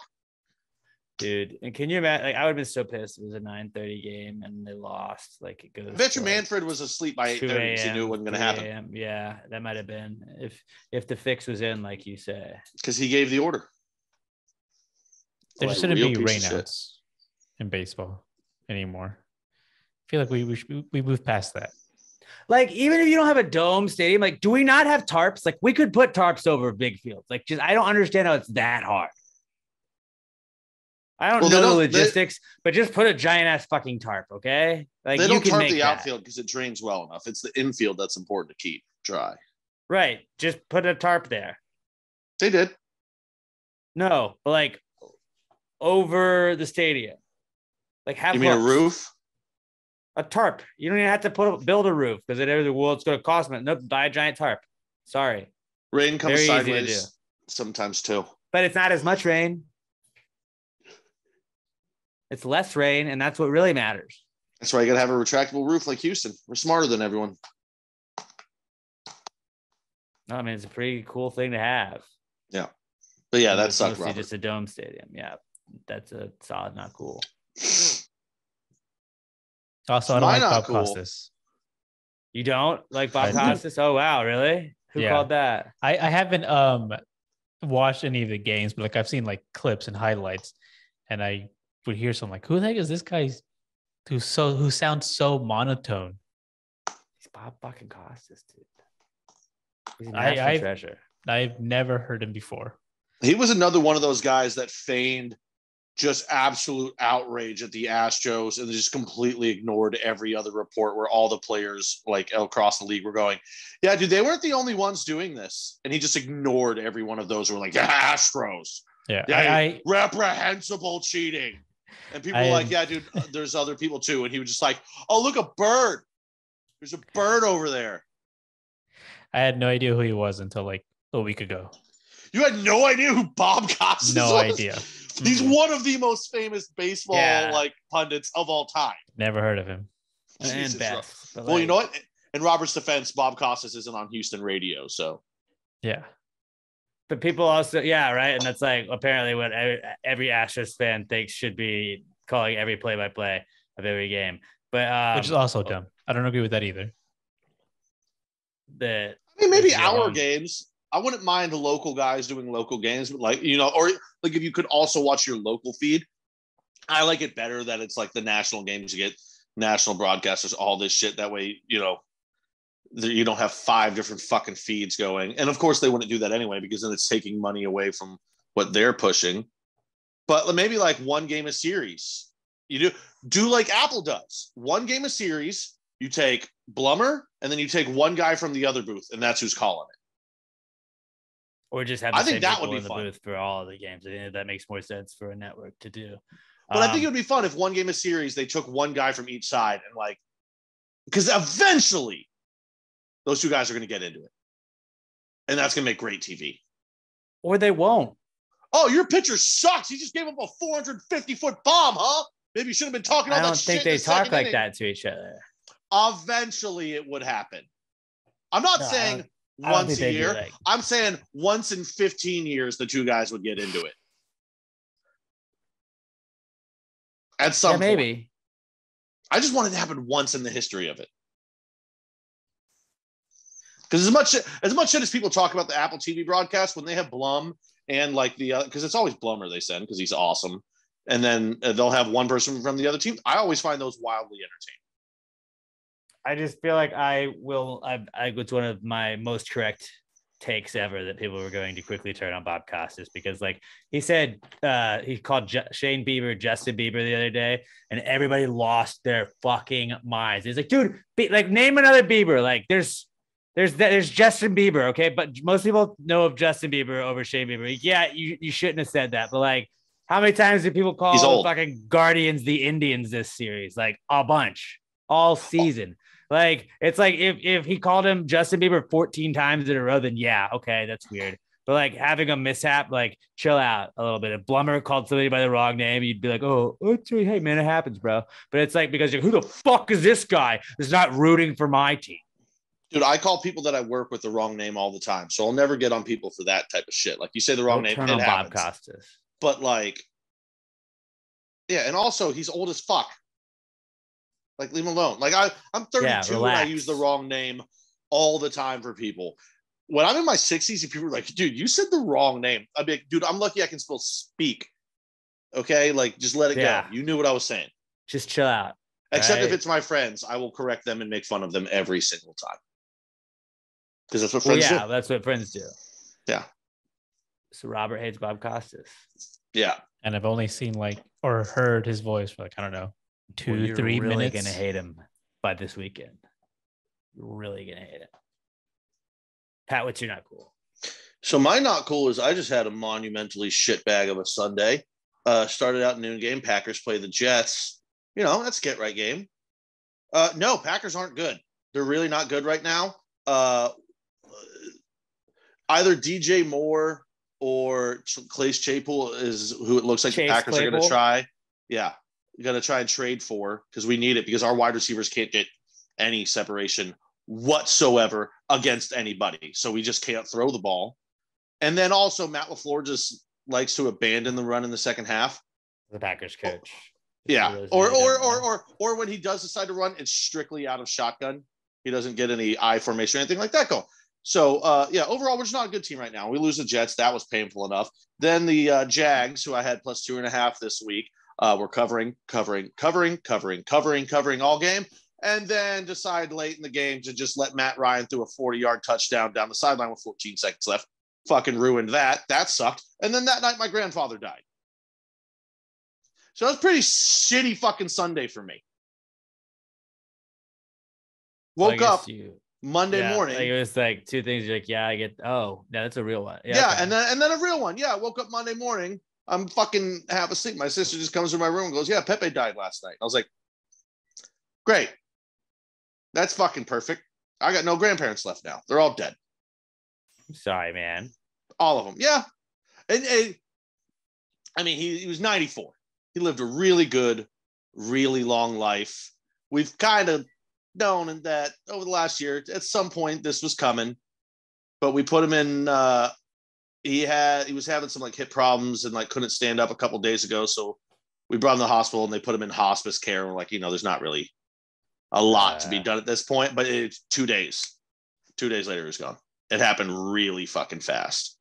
Dude, and can you imagine? Like, I would have been so pissed. It was a 9:30 game, and they lost. Like, it goes. I bet you Manfred was asleep by 8:30. He knew it wasn't going to happen. Yeah, that might have been if the fix was in, like you say. Because he gave the order. There just shouldn't be rainouts in baseball anymore. I feel like we moved past that. Like, even if you don't have a dome stadium, like, do we not have tarps? Like, we could put tarps over big fields. Like, just, I don't understand how it's that hard. I don't know the logistics, but just put a giant ass fucking tarp, okay? Like, they don't tarp the outfield because it drains well enough. It's the infield that's important to keep dry. Right. Just put a tarp there. They did. No, but like, over the stadium. Like, have you mean a roof? A tarp. You don't even have to build a roof because it's going to cost me. Nope, buy a giant tarp. Sorry. Rain comes very sideways sometimes too. But it's not as much rain. It's less rain, and that's what really matters. That's why you got to have a retractable roof like Houston. We're smarter than everyone. No, I mean, it's a pretty cool thing to have. Yeah. But yeah, that sucked, Robert. Just a dome stadium. Yeah, that's a solid not cool. Also, I don't like Bob Costas. You don't like Bob Costas? Oh, wow. Really? Who called that? I haven't watched any of the games, but like I've seen like clips and highlights, and I would hear something like, who the heck is this guy who sounds so monotone? Bob fucking Costas, dude. He's an absolute treasure. I've never heard him before. He was another one of those guys that feigned just absolute outrage at the Astros and just completely ignored every other report where all the players like across the league were going, yeah, dude, they weren't the only ones doing this. And he just ignored every one of those who were like, yeah, Astros. Yeah. Reprehensible cheating. And people were like, yeah, dude, there's other people too. And he was just like, oh, look, a bird. There's a bird over there. I had no idea who he was until like a week ago. You had no idea who Bob Costas was? No idea. He's one of the most famous baseball like pundits of all time. Never heard of him. Jesus, and Beth, well, like, you know what? In Robert's defense, Bob Costas isn't on Houston radio, so yeah. But people also, yeah, right, and that's like apparently what every Astros fan thinks should be calling every play-by-play of every game, but which is also dumb. I don't agree with that either. Maybe our games. I wouldn't mind the local guys doing local games, but like, you know, or like if you could also watch your local feed, I like it better that it's like the national games. You get national broadcasters, all this shit. That way, you know, you don't have five different fucking feeds going. And of course they wouldn't do that anyway, because then it's taking money away from what they're pushing, but maybe like one game a series. You do like Apple does, one game a series. You take Blummer and then you take one guy from the other booth and that's who's calling it. Or just have the same people in the booth for all of the games. I think that makes more sense for a network to do. But I think it would be fun if one game a series, they took one guy from each side and like, because eventually those two guys are going to get into it. And that's going to make great TV. Or they won't. Oh, your pitcher sucks. He just gave up a 450-foot bomb, huh? Maybe you should have been talking all that shit. I don't think they talk like that to each other. Eventually it would happen. I'm not saying... Once a year, I'm saying once in 15 years, the two guys would get into it. At some point. Maybe. I just want it to happen once in the history of it. Because as much shit as people talk about the Apple TV broadcast, when they have Blum and like the other, because it's always Blummer they send because he's awesome. And then they'll have one person from the other team. I always find those wildly entertaining. I just feel like it's one of my most correct takes ever that people were going to quickly turn on Bob Costas because like he said, he called Shane Bieber, Justin Bieber the other day and everybody lost their fucking minds. He's like, dude, name another Bieber. Like there's Justin Bieber. Okay. But most people know of Justin Bieber over Shane Bieber. Like, yeah. You shouldn't have said that. But like, how many times did people call fucking Guardians, the Indians this series? Like a bunch all season. Like, it's like if he called him Justin Bieber 14 times in a row, then yeah, okay, that's weird. But like having a mishap, like chill out a little bit. If Blummer called somebody by the wrong name, you'd be like, oh, hey man, it happens, bro. But it's like, because who the fuck is this guy that's not rooting for my team? Dude, I call people that I work with the wrong name all the time. So I'll never get on people for that type of shit. Like you say the wrong name, turn on Bob Costas. But like, yeah. And also he's old as fuck. Like, leave him alone. Like, I'm 32 and I use the wrong name all the time for people. When I'm in my 60s, if people are like, dude, you said the wrong name. I'd be like, dude, I'm lucky I can still speak. Okay? Like, just let it go. You knew what I was saying. Just chill out. Except if it's my friends, I will correct them and make fun of them every single time. Because that's what friends do. Yeah, that's what friends do. Yeah. So Robert hates Bob Costas. Yeah. And I've only seen, heard his voice for, I don't know. 2-3 really minutes. You're really gonna hate him by this weekend. You're really gonna hate it. Pat, what's your not cool? So my not cool is I just had a monumentally shitbag of a Sunday. Started out noon game. Packers play the Jets. You know, that's a get right game. No, Packers aren't good. They're really not good right now. Either DJ Moore or Clase Claypool is who it looks like the Packers are gonna try. Yeah. Going to try and trade for because we need it because our wide receivers can't get any separation whatsoever against anybody. So we just can't throw the ball. And then also Matt LaFleur just likes to abandon the run in the second half. The Packers coach. Yeah. Or when he does decide to run, it's strictly out of shotgun. He doesn't get any I formation or anything like that going. So overall, we're just not a good team right now. We lose the Jets. That was painful enough. Then the Jags, who I had plus 2.5 this week, we're covering all game. and then decide late in the game to just let Matt Ryan throw a 40-yard touchdown down the sideline with 14 seconds left. Fucking ruined that. That sucked. And then that night, my grandfather died. So it was a pretty shitty fucking Sunday for me. Woke up Monday morning. Like it was like two things. You're like, yeah, I get. Oh, no, that's a real one. Yeah, okay. and then a real one. Yeah, I woke up Monday morning. I'm fucking half asleep. My sister just comes to my room and goes, yeah, Pepe died last night. I was like, great. That's fucking perfect. I got no grandparents left now. They're all dead. I'm sorry, man. All of them. Yeah. And I mean, he was 94. He lived a really good, really long life. We've kind of known that over the last year, at some point this was coming, but we put him in, he was having some like hip problems and like couldn't stand up a couple days ago. So we brought him to the hospital and they put him in hospice care. And we're like, you know, there's not really a lot to be done at this point, but it's 2 days. 2 days later, he was gone. It happened really fucking fast.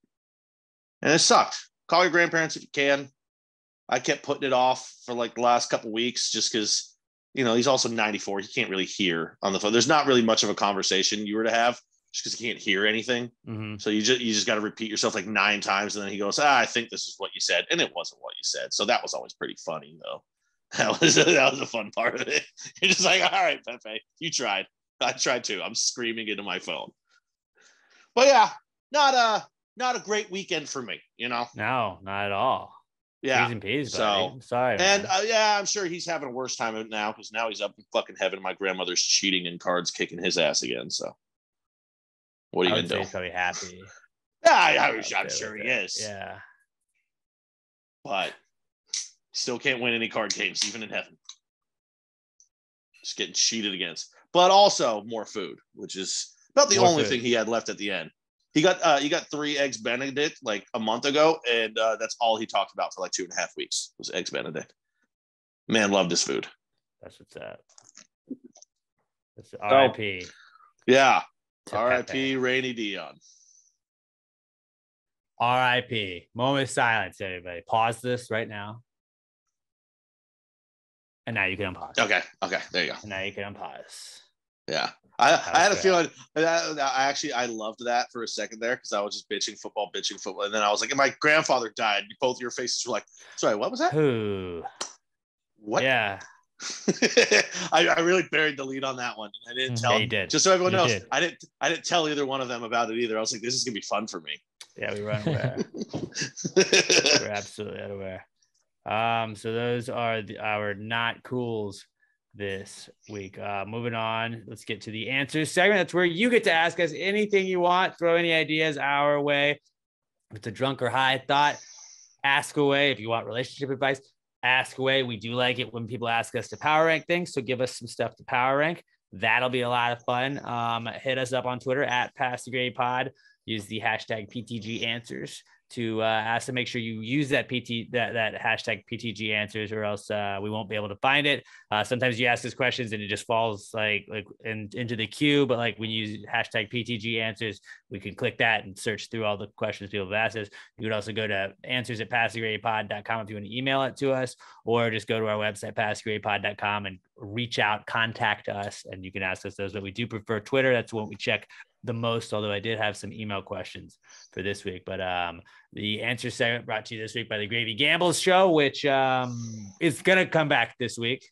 And it sucked. Call your grandparents if you can. I kept putting it off for like the last couple of weeks just because, you know, he's also 94. He can't really hear on the phone. There's not really much of a conversation you were to have just because he can't hear anything. Mm-hmm. So you just got to repeat yourself like 9 times. And then he goes, I think this is what you said. And it wasn't what you said. So that was always pretty funny, though. That was a fun part of it. You're just like, all right, Pepe, you tried. I tried too. I'm screaming into my phone. But yeah, not a great weekend for me, you know? No, not at all. Yeah. P's and P's, buddy. I'm sorry. And I'm sure he's having a worse time of it now because now he's up in fucking heaven. My grandmother's cheating and cards kicking his ass again. So what are you going to do? He's probably happy. I'm sure he is. Yeah. But still can't win any card games, even in heaven. Just getting cheated against. But also more food, which is about the only thing he had left at the end. He got 3 eggs Benedict like a month ago, and that's all he talked about for like 2.5 weeks was eggs Benedict. Man loved his food. That's what's up. That's R.I.P. Yeah, R.I.P. Rainy Dion. R.I.P. Moment of silence, everybody. Pause this right now. And now you can unpause. Okay, there you go. And now you can unpause. Yeah, I had a feeling that I loved that for a second there because I was just bitching football. And then I was like, and my grandfather died. Both of your faces were like, sorry, what was that? Who? What? Yeah. I really buried the lead on that one. I didn't tell him. Did. Just so everyone knows, I didn't tell either one of them about it either. I was like, this is going to be fun for me. Yeah, we were unaware. We're absolutely unaware. So those are our not cools this week. Moving on, let's get to the answers segment. That's where you get to ask us anything you want, throw any ideas our way. If it's a drunk or high thought, ask away. If you want relationship advice, ask away. We do like it when people ask us to power rank things, so give us some stuff to power rank. That'll be a lot of fun. Hit us up on Twitter at Pass the Gravy Pod. Use the hashtag PTG answers to ask to make sure you use that that hashtag PTG answers, or else we won't be able to find it. Sometimes you ask us questions and it just falls into the queue, but like when you use hashtag PTG answers, we can click that and search through all the questions people have asked us. You could also go to answers@passthegradepod.com if you want to email it to us, or just go to our website, passthegradepod.com, and reach out, contact us, and you can ask us those. But we do prefer Twitter. That's what we check the most, although I did have some email questions for this week. But the answer segment brought to you this week by the Gravy Gambles Show, which is going to come back this week.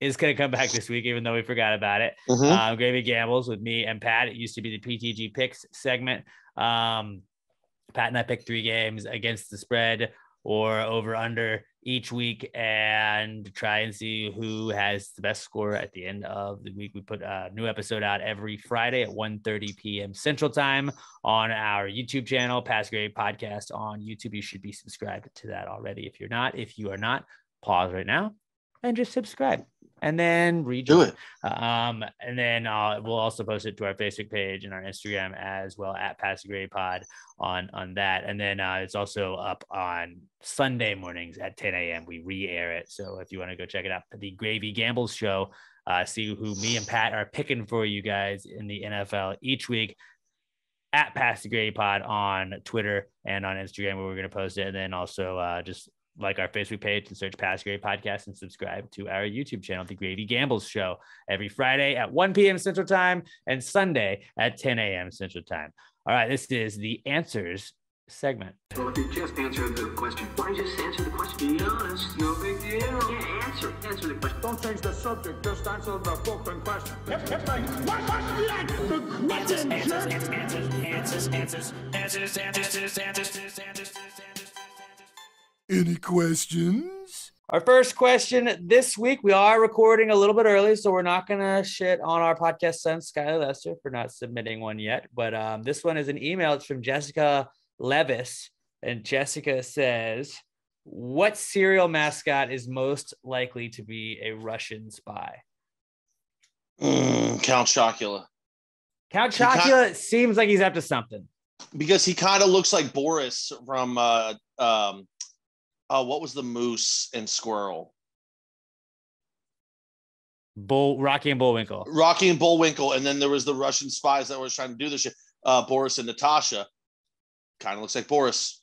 It's going to come back this week, even though we forgot about it. Mm-hmm. Gravy Gambles with me and Pat. It used to be the PTG Picks segment. Pat and I picked 3 games against the spread or over under each week and try and see who has the best score at the end of the week. We put a new episode out every Friday at 1:30 p.m. Central Time on our YouTube channel, Pass the Gravy Podcast on YouTube. You should be subscribed to that already. If you're not, pause right now and just subscribe and then rejoin. And then we'll also post it to our Facebook page and our Instagram as well at Pass the Gravy Pod on that. And then it's also up on Sunday mornings at 10 a.m. We re-air it. So if you want to go check it out, the Gravy Gambles Show, see who me and Pat are picking for you guys in the NFL each week at Pass the Gravy Pod on Twitter and on Instagram, where we're going to post it. And then also just like our Facebook page and search Pass the Gravy Podcast and subscribe to our YouTube channel, The Gravy Gambles Show, every Friday at 1 p.m. Central Time and Sunday at 10 a.m. Central Time. All right, this is the answers segment. Well, if you just answer the question, why don't you just answer the question? Be honest, no big deal. Yeah, answer the question. Don't change the subject, just answer the fucking question. Answers. Any questions? Our first question this week, we are recording a little bit early, so we're not going to shit on our podcast son, Skylar Lester, for not submitting one yet. But this one is an email. It's from Jessica Levis. And Jessica says, what cereal mascot is most likely to be a Russian spy? Count Chocula. Count Chocula seems like he's up to something. Because he kind of looks like Boris from... what was the moose and squirrel? Rocky and Bullwinkle. Rocky and Bullwinkle. And then there was the Russian spies that were trying to do this shit. Boris and Natasha. Kind of looks like Boris.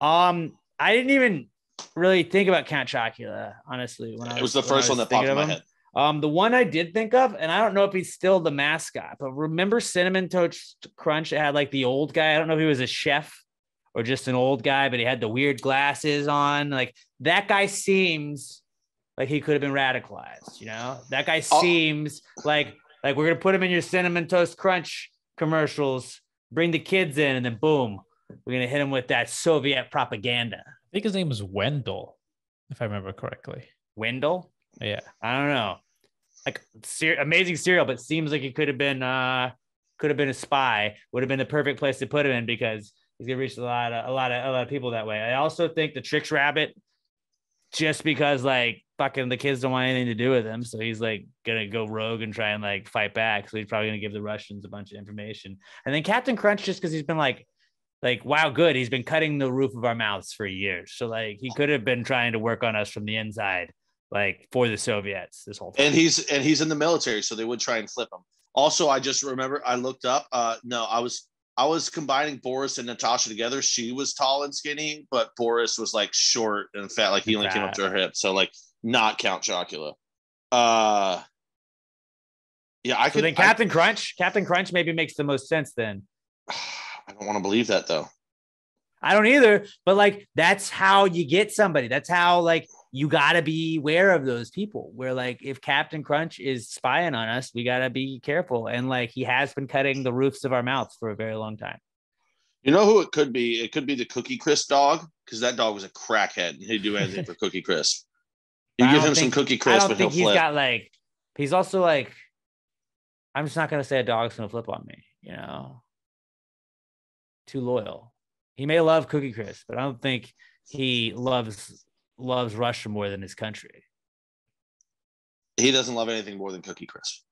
I didn't even really think about Count Chocula, honestly. It was the first one that popped in my head. The one I did think of, and I don't know if he's still the mascot, but remember Cinnamon Toast Crunch? It had like the old guy. I don't know if he was a chef or just an old guy, but he had the weird glasses on. Like, that guy seems like he could have been radicalized, you know? That guy seems like we're going to put him in your Cinnamon Toast Crunch commercials, bring the kids in, and then boom, we're going to hit him with that Soviet propaganda. I think his name is Wendell, if I remember correctly. Wendell? Yeah. I don't know. Like, amazing cereal, but seems like he could have been a spy. Would have been the perfect place to put him in because he's gonna reach a lot of people that way. I also think the Trix Rabbit, just because like fucking the kids don't want anything to do with him, so he's like gonna go rogue and try and like fight back. So he's probably gonna give the Russians a bunch of information. And then Captain Crunch, just because he's been like wow, good. He's been cutting the roof of our mouths for years, so like he could have been trying to work on us from the inside, like for the Soviets this whole time. And he's in the military, so they would try and flip him. Also, I just remember I looked up. I was combining Boris and Natasha together. She was tall and skinny, but Boris was like short and fat. Like he only came up to her hips. So like not Count Chocula. Then Captain Crunch maybe makes the most sense then. I don't want to believe that though. I don't either. But like, that's how you get somebody. That's how like you got to be aware of those people where like, if Captain Crunch is spying on us, we got to be careful. And like, he has been cutting the roofs of our mouths for a very long time. You know who it could be? It could be the Cookie Crisp dog. Cause that dog was a crackhead and he'd do anything for Cookie Crisp. You give him some Cookie Crisp. I don't think he's got like, he's also like, I'm just not going to say a dog's going to flip on me, you know, too loyal. He may love Cookie Crisp, but I don't think he loves Russia more than his country. He doesn't love anything more than Cookie Crisp.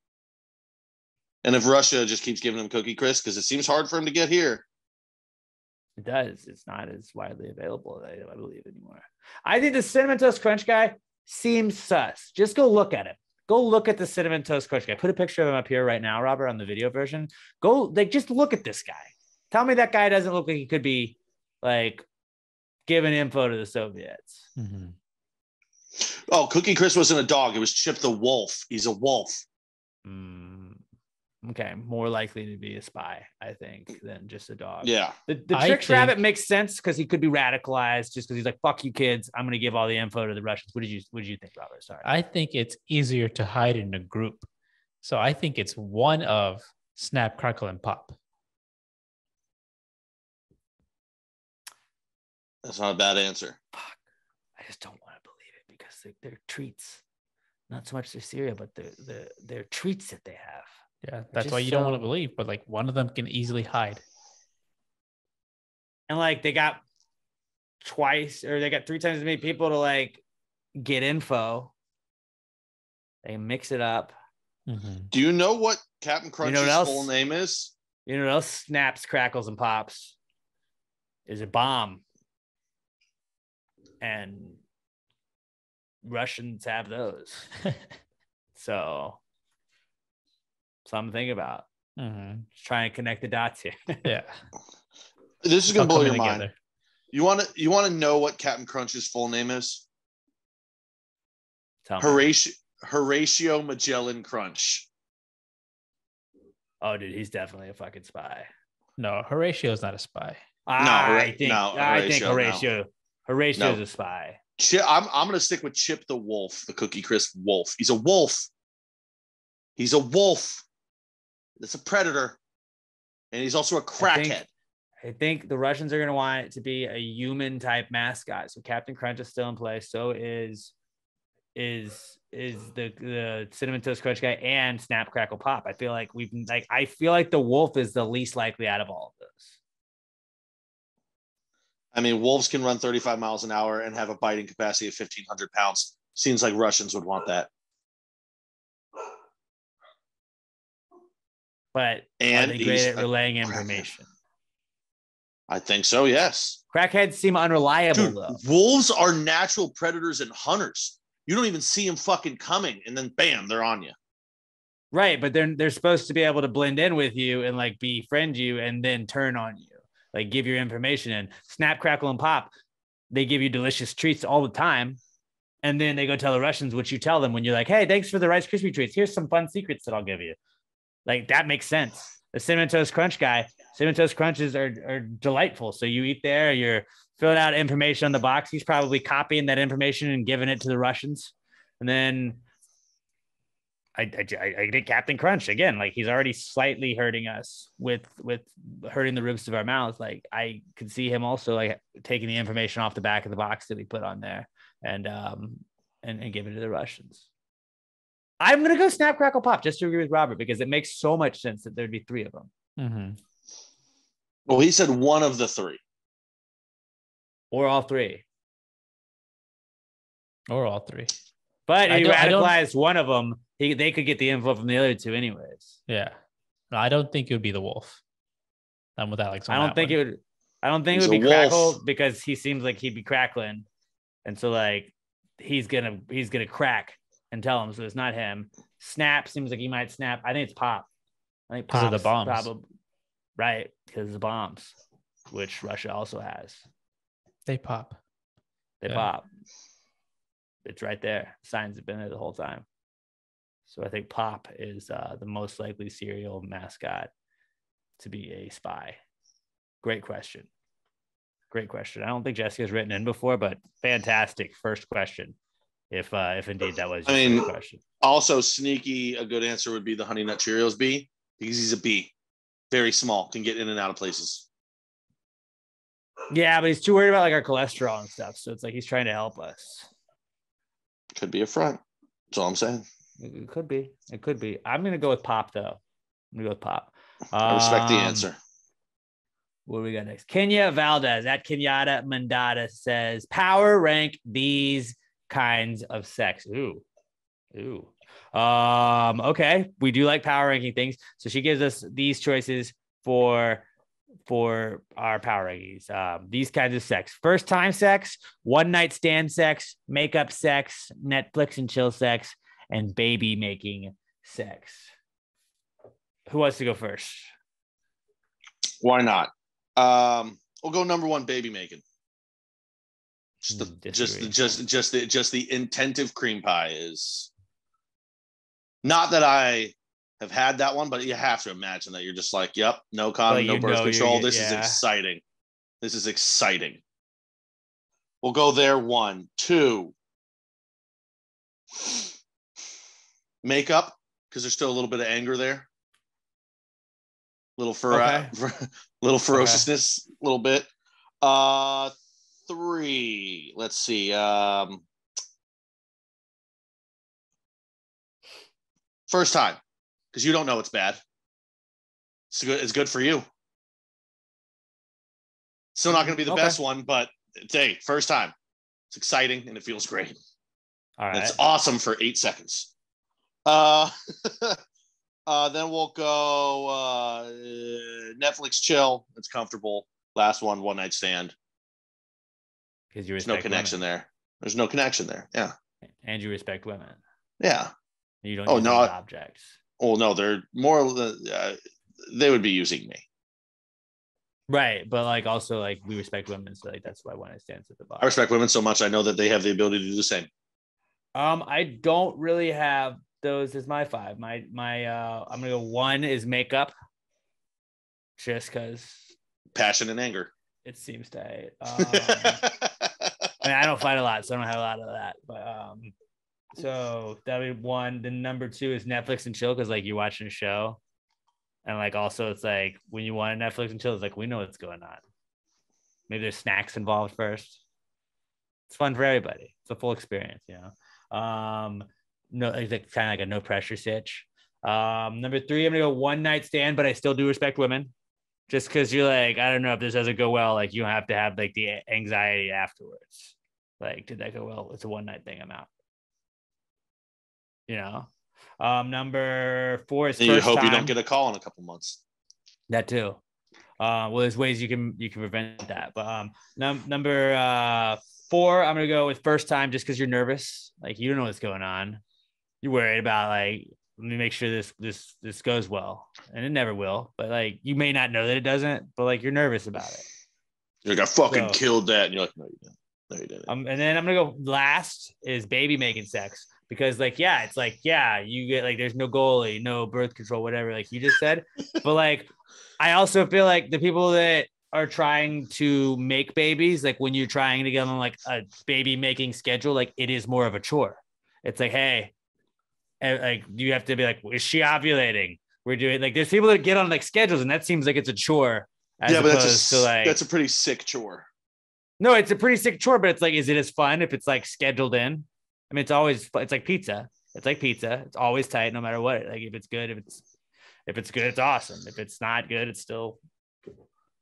And if Russia just keeps giving him Cookie Crisp, because it seems hard for him to get here. It does. It's not as widely available, I believe, anymore. I think the Cinnamon Toast Crunch guy seems sus. Just go look at him. Go look at the Cinnamon Toast Crunch guy. Put a picture of him up here right now, Robert, on the video version. Go, like, just look at this guy. Tell me that guy doesn't look like he could be, like, giving info to the Soviets. Mm-hmm. Oh, Cookie Crisp wasn't a dog. It was Chip the Wolf. He's a wolf. Okay, more likely to be a spy, I think, than just a dog. Yeah. The Trix Rabbit makes sense because he could be radicalized just because he's like, fuck you kids, I'm going to give all the info to the Russians. What did you think, Robert? Sorry. I think it's easier to hide in a group. So I think it's one of Snap, Crackle, and Pop. That's not a bad answer. Fuck. I just don't want to believe it because they're treats. Not so much their cereal, but their treats that they have. Yeah, that's why you don't want to believe, but like one of them can easily hide. And like they got three times as many people to like get info. They mix it up. Mm-hmm. Do you know what Captain Crunch's full name is? You know what else Snaps, Crackles, and Pops is a bomb. And Russians have those. So something to think about. Mm-hmm. Just trying to connect the dots here. Yeah. This is going to blow your mind. You want to know what Captain Crunch's full name is? Tell Horatio Magellan Crunch. Oh, dude, he's definitely a fucking spy. No, Horatio's not a spy. I think Horatio's a spy. I'm going to stick with Chip the Wolf, the Cookie Crisp Wolf. He's a wolf. He's a wolf. That's a predator. And he's also a crackhead. I think the Russians are going to want it to be a human-type mascot. So Captain Crunch is still in play. So is the Cinnamon Toast Crunch guy and Snap Crackle Pop. I feel like the wolf is the least likely out of all of those. I mean, wolves can run 35 miles an hour and have a biting capacity of 1,500 pounds. Seems like Russians would want that. But are they great at relaying information? I think so, yes. Crackheads seem unreliable, though. Wolves are natural predators and hunters. You don't even see them fucking coming, and then bam, they're on you. Right, but they're supposed to be able to blend in with you and like befriend you and then turn on you. Like give your information and Snap, Crackle, and Pop. They give you delicious treats all the time. And then they go tell the Russians what you tell them when you're like, hey, thanks for the Rice Krispie treats. Here's some fun secrets that I'll give you. Like that makes sense. The Cinnamon Toast Crunch guy, Cinnamon Toast Crunches are delightful. So you eat there, you're filling out information on the box. He's probably copying that information and giving it to the Russians. And then I did Captain Crunch again. Like he's already slightly hurting us with hurting the ribs of our mouth. Like I could see him also like taking the information off the back of the box that we put on there and giving it to the Russians. I'm going to go Snap, Crackle, Pop just to agree with Robert because it makes so much sense that there'd be three of them. Mm-hmm. Well, he said one of the three. Or all three. But he radicalized one of them. They could get the info from the other two anyways. Yeah. No, I don't think it would be the wolf. I'm with Alex on that one. I don't think it would be Crackle because he seems like he'd be crackling. And so like he's going to crack and tell him. So it's not him. Snap seems like he might snap. I think it's Pop. I think Pop's because of the bombs. Probably, right. Because of the bombs, which Russia also has. They pop. They pop. It's right there. Signs have been there the whole time. So I think Pop is the most likely cereal mascot to be a spy. Great question. I don't think Jessica's written in before, but fantastic first question. If indeed that was your question. Also sneaky, a good answer would be the Honey Nut Cheerios bee because he's a bee. Very small, can get in and out of places. Yeah, but he's too worried about like our cholesterol and stuff. So it's like he's trying to help us. Could be a front. That's all I'm saying. It could be. I'm going to go with Pop, though. I respect the answer. What do we got next? Kenya Valdez at Kenyatta Mandata says, power rank these kinds of sex. Ooh. Okay. We do like power ranking things. So she gives us these choices for our power rankings. These kinds of sex: first time sex, one night stand sex, makeup sex, Netflix and chill sex, and baby making sex. Who wants to go first? Why not? We'll go number one, baby making. Just the intentive cream pie is not that I have had that one, but you have to imagine that you're just like, yep, no condom, no birth control. This is exciting. We'll go there. 1, 2. Makeup, because there's still a little bit of anger there. Little ferociousness, a little bit. 3. Let's see. First time, because you don't know it's bad. It's good for you. Still not going to be the best one, but hey, first time. It's exciting and it feels great. All right. And it's awesome for 8 seconds. Then we'll go Netflix chill. It's comfortable. Last one, one night stand. Because you respect women. There's no connection there. Yeah. And you respect women. Yeah. You don't use objects. Oh no, they're more. They would be using me. Right. But like, also like we respect women. So like, that's why when it stands at the bottom. I respect women so much. I know that they have the ability to do the same. I don't really have those as my five. My I'm going to go one is makeup. Just cause passion and anger. It seems to, I mean, I don't fight a lot, so I don't have a lot of that, but, so that'd be one. Then number two is Netflix and chill. Cause like you're watching a show and like, also it's like when you want Netflix and chill, it's like, we know what's going on. Maybe there's snacks involved first. It's fun for everybody. It's a full experience, you know? No, it's like, kind of like a no pressure sitch. Number three, I'm gonna go one night stand, but I still do respect women. Just because you're like, I don't know if this doesn't go well, like you have to have like the anxiety afterwards. Like, did that go well? It's a one night thing. I'm out. You know. Number four is you hope you don't get a call in a couple months. That too. Well, there's ways you can prevent that. But number four, I'm gonna go with first time, just because you're nervous. Like you don't know what's going on. You're worried about like, let me make sure this goes well, and it never will. But like, you may not know that it doesn't, but like you're nervous about it. You're like, I fucking killed that, and you're like, no, you didn't. No, you didn't. And then I'm gonna go last is baby making sex. Because like, yeah, it's like, yeah, you get like, there's no goalie, no birth control, whatever, like you just said. But like, I also feel like the people that are trying to make babies, like when you're trying to get on like a baby making schedule, like it is more of a chore. It's like, hey, like you have to be like, is she ovulating? We're doing like, there's people that get on like schedules and that seems like it's a chore. Yeah, but that's a pretty sick chore. No, it's a pretty sick chore, but it's like, is it as fun if it's like scheduled in? I mean, it's like pizza. It's always tight, no matter what. Like if it's good, it's awesome. If it's not good, it's still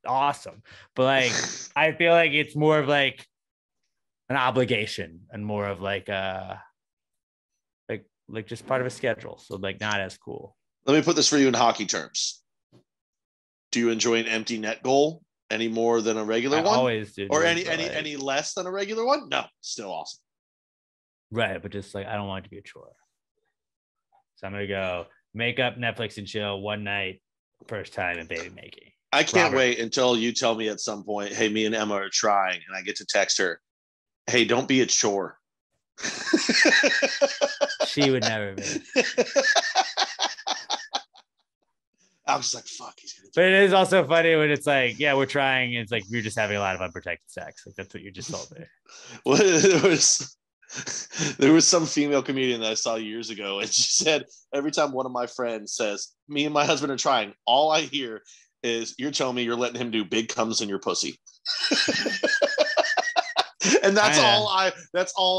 awesome. But like, I feel like it's more of like an obligation and more of like just part of a schedule. So like not as cool. Let me put this for you in hockey terms. Do you enjoy an empty net goal any more than a regular one? I always do. Or any less than a regular one? No, still awesome. Right, but just like I don't want it to be a chore. So I'm gonna go makeup, Netflix and chill, one night, first time, and baby making. I can't wait until you tell me at some point, hey, me and Emma are trying, and I get to text her, hey, don't be a chore. She would never be. I was just like, fuck, he's gonna. But it is also funny when it's like, yeah, we're trying. It's like you're just having a lot of unprotected sex. Like that's what you just told me. Well, it was. There was some female comedian that I saw years ago, and she said, every time one of my friends says, me and my husband are trying, all I hear is, you're telling me you're letting him do big cums in your pussy. And that's all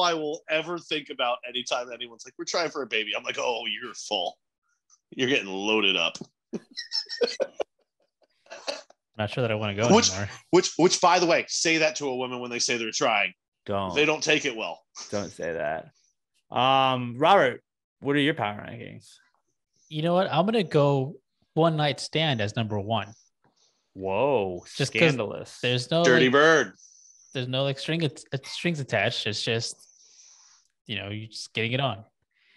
I will ever think about anytime anyone's like, we're trying for a baby. I'm like, oh, you're full. You're getting loaded up. Not sure that I want to go anymore. Which, by the way, say that to a woman when they say they're trying. They don't take it well. Don't say that. Robert, what are your power rankings? You know what? I'm gonna go one night stand as number one. Whoa, just scandalous. There's no dirty bird. There's no like strings attached. It's just, you know, you're just getting it on.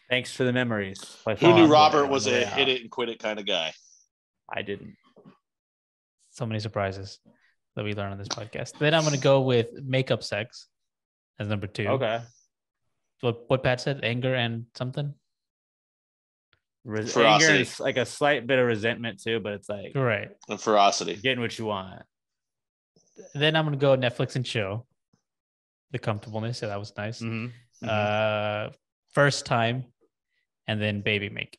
Thanks for the memories. Who knew Robert was a hit it and quit it kind of guy? I didn't. So many surprises that we learn on this podcast. Then I'm gonna go with makeup sex. As number two. Okay. What Pat said, anger and something. Ferocity. Anger is like a slight bit of resentment too, but it's like right. And ferocity. Getting what you want. Then I'm gonna go Netflix and chill. The comfortableness, so that was nice. Mm-hmm. First time, and then baby make.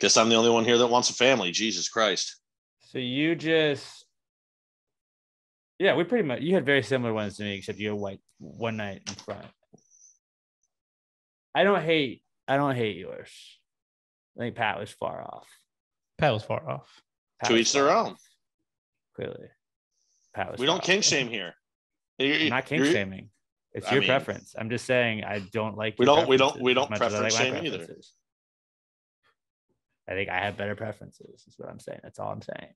Guess I'm the only one here that wants a family. Jesus Christ. So you just. Yeah, we pretty much, you had very similar ones to me, except you had one night in front. I don't hate yours. I think Pat was far off. To each their own. Clearly. Pat was. We don't kink shame here. I'm not kink shaming. It's your preference. I'm just saying I don't like your preferences. We don't preference shame either. I think I have better preferences, is what I'm saying. That's all I'm saying.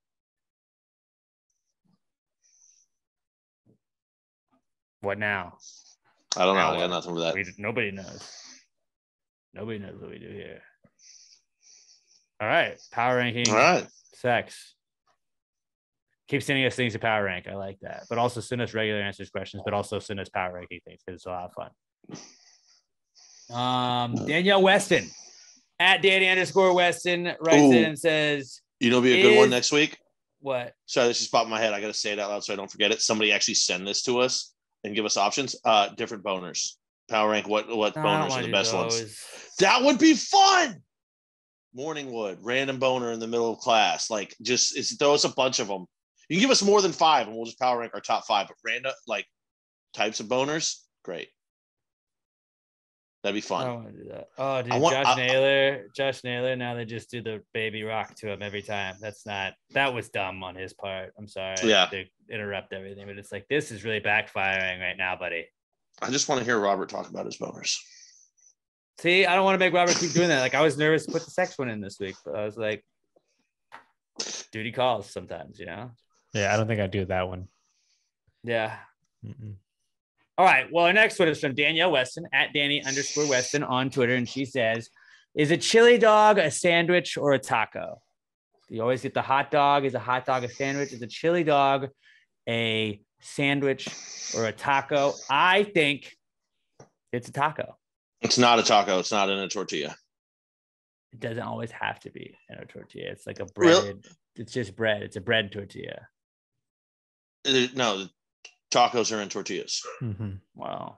What now? I don't know. I got nothing for that. Nobody knows. Nobody knows what we do here. All right. Power ranking. All right. Sex. Keep sending us things to Power Rank. I like that. But also send us regular answers questions, but also send us power ranking things because it's a lot of fun. Danielle Weston at Danny_Weston writes in and says, you know, be a good one next week. What? Sorry, this just popped in my head. I got to say it out loud so I don't forget it. Somebody actually send this to us and give us options. Different boners. Power rank what boners are the best ones. That would be fun. Morning wood, random boner in the middle of class. Like, just throw us a bunch of them. You can give us more than five and we'll just power rank our top five. But random, like, types of boners, great. That'd be fun. I don't want to do that. Oh, dude, Josh Naylor. Now they just do the baby rock to him every time. That was dumb on his part. I'm sorry. Yeah. To interrupt everything, but it's like, this is really backfiring right now, buddy. I just want to hear Robert talk about his boners. See, I don't want to make Robert keep doing that. Like, I was nervous to put the sex one in this week, but I was like, duty calls sometimes, you know? Yeah, I don't think I'd do that one. Yeah. Mm-mm. All right. Well, our next one is from Danielle Weston at Danny_Weston on Twitter. And she says, is a chili dog a sandwich or a taco? You always get the hot dog. Is a hot dog a sandwich? Is a chili dog a sandwich or a taco? I think it's a taco. It's not a taco. It's not in a tortilla. It doesn't always have to be in a tortilla. It's like a bread. Really? It's just bread. It's a bread tortilla. No. Tacos are in tortillas. Mm-hmm. Wow.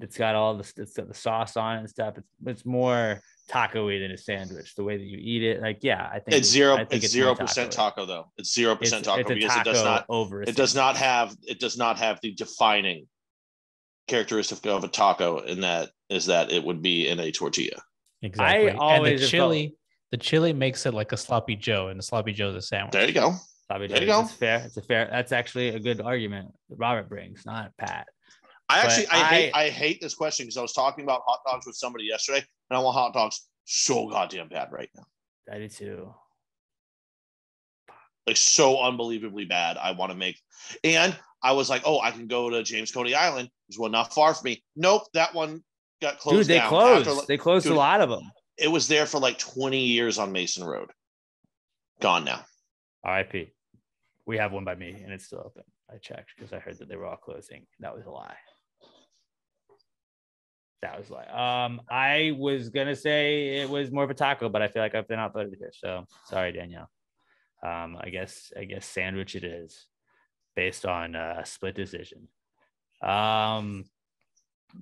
It's got all this, it's got the sauce on it and stuff. It's more taco-y than a sandwich, the way that you eat it. Like, yeah, I think it's 0% taco though. It's 0% taco because it does not have the defining characteristic of a taco, in that is that it would be in a tortilla. Exactly. The chili makes it like a sloppy Joe, and the sloppy Joe is a sandwich. There you go. There you go. It's fair. That's actually a good argument that Robert brings, not Pat. I hate this question because I was talking about hot dogs with somebody yesterday, and I want hot dogs so goddamn bad right now. I do too. Like, so unbelievably bad. I want to make, and I was like, I can go to James Coney Island. There's one not far from me. Nope, that one got closed. Dude, they down closed. They closed a lot of them. It was there for like 20 years on Mason Road. Gone now. R.I.P. We have one by me, and it's still open. I checked because I heard that they were all closing. That was a lie. I was going to say it was more of a taco, but I feel like I've been outvoted here. So sorry, Danielle. I guess sandwich it is, based on a split decision.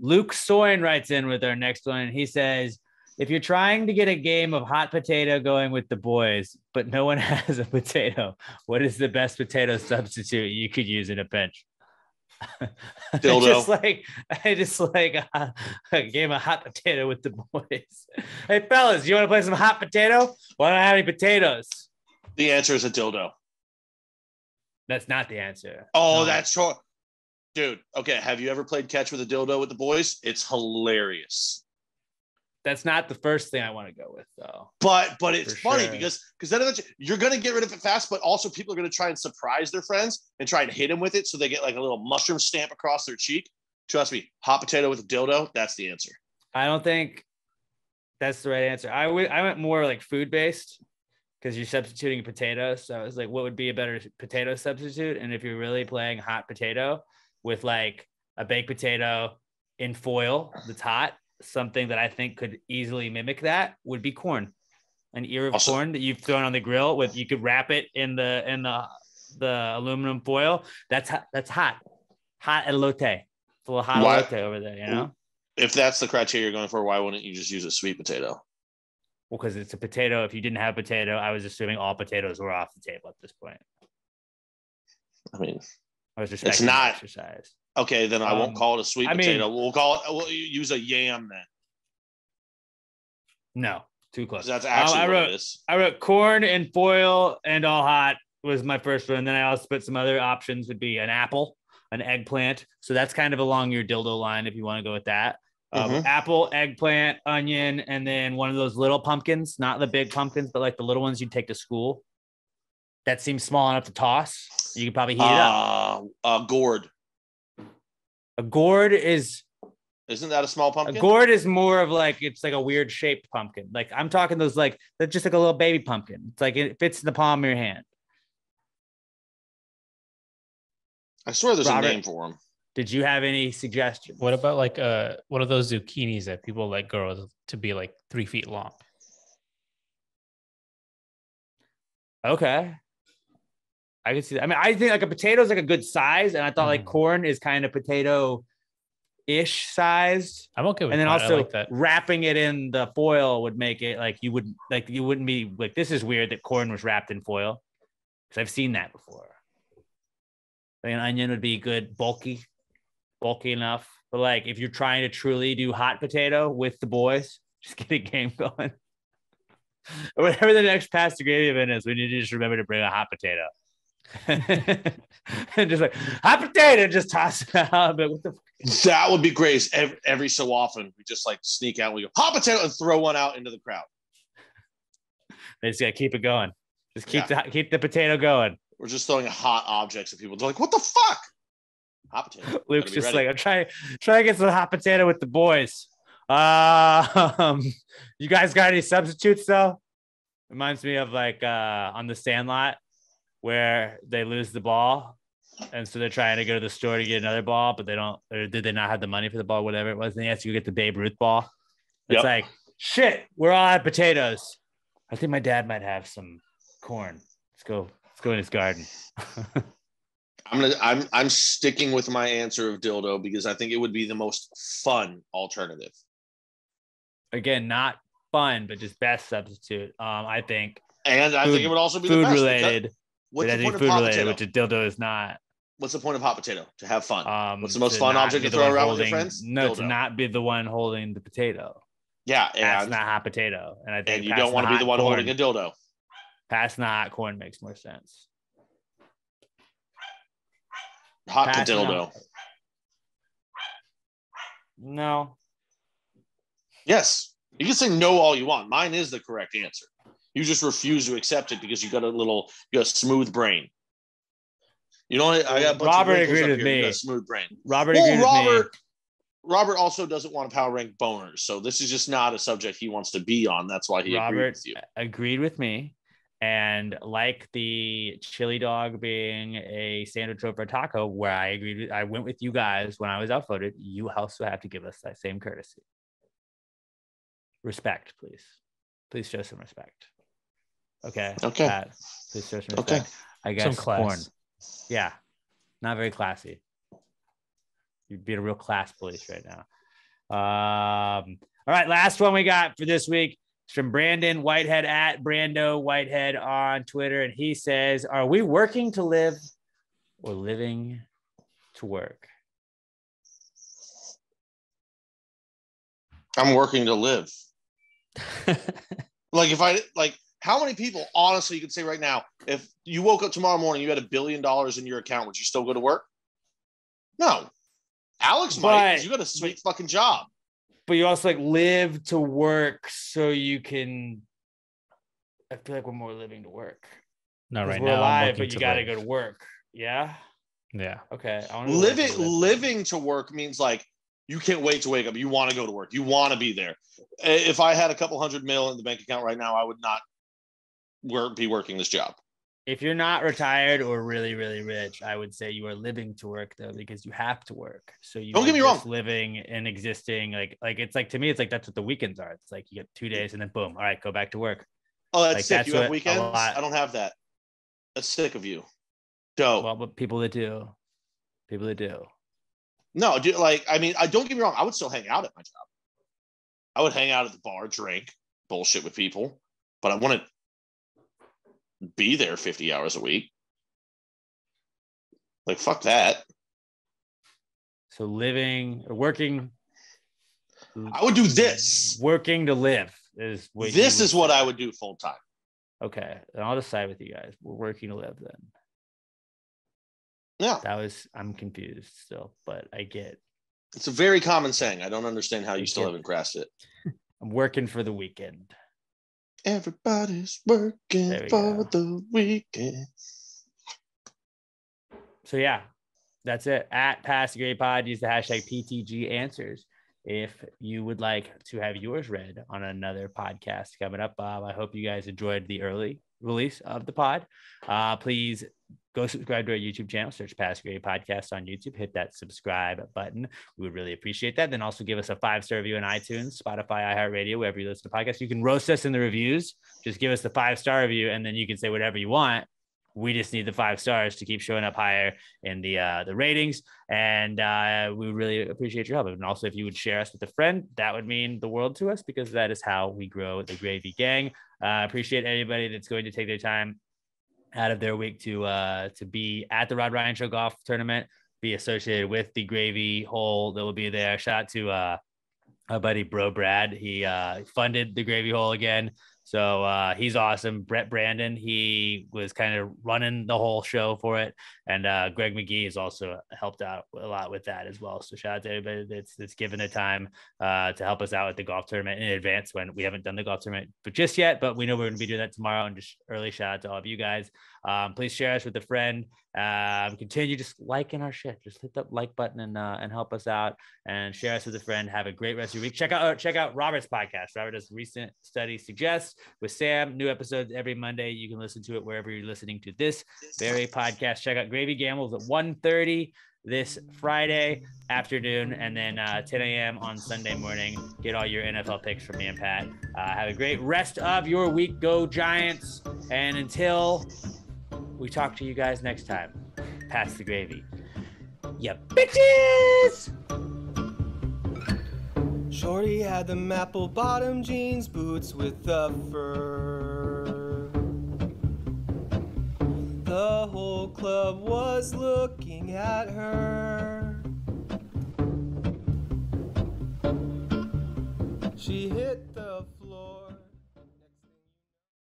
Luke Soin writes in with our next one, and he says, if you're trying to get a game of hot potato going with the boys, but no one has a potato, what is the best potato substitute you could use in a pinch? Dildo. I just like a game of hot potato with the boys. Hey, fellas, you want to play some hot potato? Why don't I have any potatoes? The answer is a dildo. That's not the answer. Oh, no. That's true. Dude, okay. Have you ever played catch with a dildo with the boys? It's hilarious. That's not the first thing I want to go with, though. But it's funny because then eventually you're going to get rid of it fast, but also people are going to try and surprise their friends and try and hit them with it so they get like a little mushroom stamp across their cheek. Trust me, hot potato with a dildo, that's the answer. I don't think that's the right answer. I went more like food-based because you're substituting potatoes. So I was like, what would be a better potato substitute? And if you're really playing hot potato with like a baked potato in foil that's hot, something that I think could easily mimic that would be corn, an ear of corn that you've thrown on the grill with. You could wrap it in the aluminum foil. That's hot elote. It's a little hot elote over there, you know. If that's the criteria you're going for, why wouldn't you just use a sweet potato? Well, because it's a potato. If you didn't have potato, I was assuming all potatoes were off the table at this point. I mean, I was just exercise. Okay, then I won't call it a sweet potato. We'll use a yam then. No, too close. That's actually what it is. I wrote corn and foil and all hot was my first one. Then I also put some other options would be an apple, an eggplant. So that's kind of along your dildo line if you want to go with that. Apple, eggplant, onion, and then one of those little pumpkins, not the big pumpkins, but like the little ones you'd take to school. That seems small enough to toss. You could probably heat it up. Gourd. A gourd isn't that a small pumpkin? A gourd is more of like, it's like a weird shaped pumpkin. Like I'm talking those like, that's just like a little baby pumpkin. It's like, it fits in the palm of your hand. I swear there's Robert, a name for them. Did you have any suggestions? What about like one of those zucchinis that people like grow to be like 3 feet long? Okay. I can see that. I mean, I think like a potato is like a good size. And I thought like corn is kind of potato-ish sized. I'm okay with that. And then that. Also like that. Wrapping it in the foil would make it like you wouldn't be like, this is weird that corn was wrapped in foil. Because I've seen that before. I mean, onion would be good, bulky enough. But like if you're trying to truly do hot potato with the boys, just get a game going. Or whatever the next Pass the Gravy event is, we need to just remember to bring a hot potato. And just like hot potato, just toss it out. But what the fuck? That would be great. Every so often, we just like sneak out. We go hot potato and throw one out into the crowd. They just gotta keep it going. Just keep the potato going. We're just throwing hot objects at people. They're like, "What the fuck?" Hot potato. Luke's just ready. Like, "I'm trying to get some hot potato with the boys." You guys got any substitutes though? Reminds me of like on the Sandlot where they lose the ball, and so they're trying to go to the store to get another ball, but they don't. Or did they not have the money for the ball? Whatever it was, and they have to go get the Babe Ruth ball. It's like shit. We're all out of potatoes. I think my dad might have some corn. Let's go in his garden. I'm sticking with my answer of dildo because I think it would be the most fun alternative. Again, not fun, but just best substitute. I think. And I think it would also be food the best related. What's the point of food related, potato? Which a dildo is not. What's the point of hot potato? To have fun. What's the most fun object to throw around with your friends? No, dildo. To not be the one holding the potato. Yeah, and that's not hot potato. And I think you don't want to be the one holding a dildo. Passing the hot corn makes more sense. Hot to dildo. No. Yes. You can say no all you want. Mine is the correct answer. You just refuse to accept it because you got a smooth brain. You know, I got Robert agreed with me. Smooth brain. Robert agreed with me. Robert also doesn't want to power rank boners. So this is just not a subject he wants to be on. That's why Robert agreed with me. And like the chili dog being a standard trope for a taco, where I went with you guys when I was outvoted, you also have to give us that same courtesy. Respect, please. Please show some respect. Okay. Pat, please show some respect. Okay. I guess some class. Corn. Yeah. Not very classy. You'd be a real class police right now. All right. Last one we got for this week. It's from Brandon Whitehead at Brando Whitehead on Twitter. And he says, are we working to live or living to work? I'm working to live. Like how many people honestly you could say right now, if you woke up tomorrow morning, you had $1 billion in your account, would you still go to work? No. Alex might, because you got a sweet fucking job. But you also like live to work so you can. I feel like we're more living to work. Not right now. We're alive, but you got to go to work. Yeah. Yeah. Okay. Living to work means like you can't wait to wake up. You want to go to work. You want to be there. If I had a couple $100 million in the bank account right now, I would not be working this job. If you're not retired or really, really rich, I would say you are living to work though, because you have to work. So you don't get me wrong. Living and existing, like it's like to me, it's like that's what the weekends are. It's like you get 2 days and then boom, all right, go back to work. Oh, that's like, sick. That's you have weekends. I don't have that. That's sick of you. Dope. Well, but people that do. No, dude. Like I mean, I don't get me wrong. I would still hang out at my job. I would hang out at the bar, drink, bullshit with people, but I want to be there 50 hours a week. Like fuck that. So living or working, I would do this. Working to live is what this is what I would do full time. Okay, and I'll decide with you guys. We're working to live then. Yeah, I'm confused still, but I get. It's a very common saying. I don't understand how you still haven't grasped it. I'm working for the weekend. Everybody's working for the weekend. So yeah, that's it. At Pass the Gravy Pod, use the hashtag PTG Answers if you would like to have yours read on another podcast coming up. Bob, I hope you guys enjoyed the early release of the pod. Please Go subscribe to our YouTube channel, search Pass the Gravy Podcast on YouTube, hit that subscribe button. We would really appreciate that. Then also give us a 5-star review on iTunes, Spotify, iHeartRadio, wherever you listen to podcasts. You can roast us in the reviews. Just give us the 5-star review, and then you can say whatever you want. We just need the 5 stars to keep showing up higher in the ratings. And we really appreciate your help. And also, if you would share us with a friend, that would mean the world to us, because that is how we grow the Gravy Gang. Appreciate anybody that's going to take their time out of their week to be at the Rod Ryan Show golf tournament, be associated with the Gravy Hole that will be there. Shout out to our buddy Bro Brad. He funded the Gravy Hole again. So he's awesome. Brett Brandon, he was kind of running the whole show for it. And Greg McGee has also helped out a lot with that as well. So shout out to everybody that's given the time to help us out with the golf tournament in advance, when we haven't done the golf tournament but just yet, but we know we're going to be doing that tomorrow. And just early shout out to all of you guys. Please share us with a friend. Continue just liking our shit. Just hit that like button and help us out, and share us with a friend. Have a great rest of your week. Check out Robert's podcast. Robert does recent studies suggest with Sam, new episodes every Monday. You can listen to it wherever you're listening to this very podcast. Check out Gravy Gambles at 1:30 this Friday afternoon, and then 10 a.m. on Sunday morning. Get all your NFL picks from me and Pat. Have a great rest of your week. Go Giants. And until we talk to you guys next time, pass the gravy, you bitches! Shorty had them apple bottom jeans, boots with the fur. The whole club was looking at her.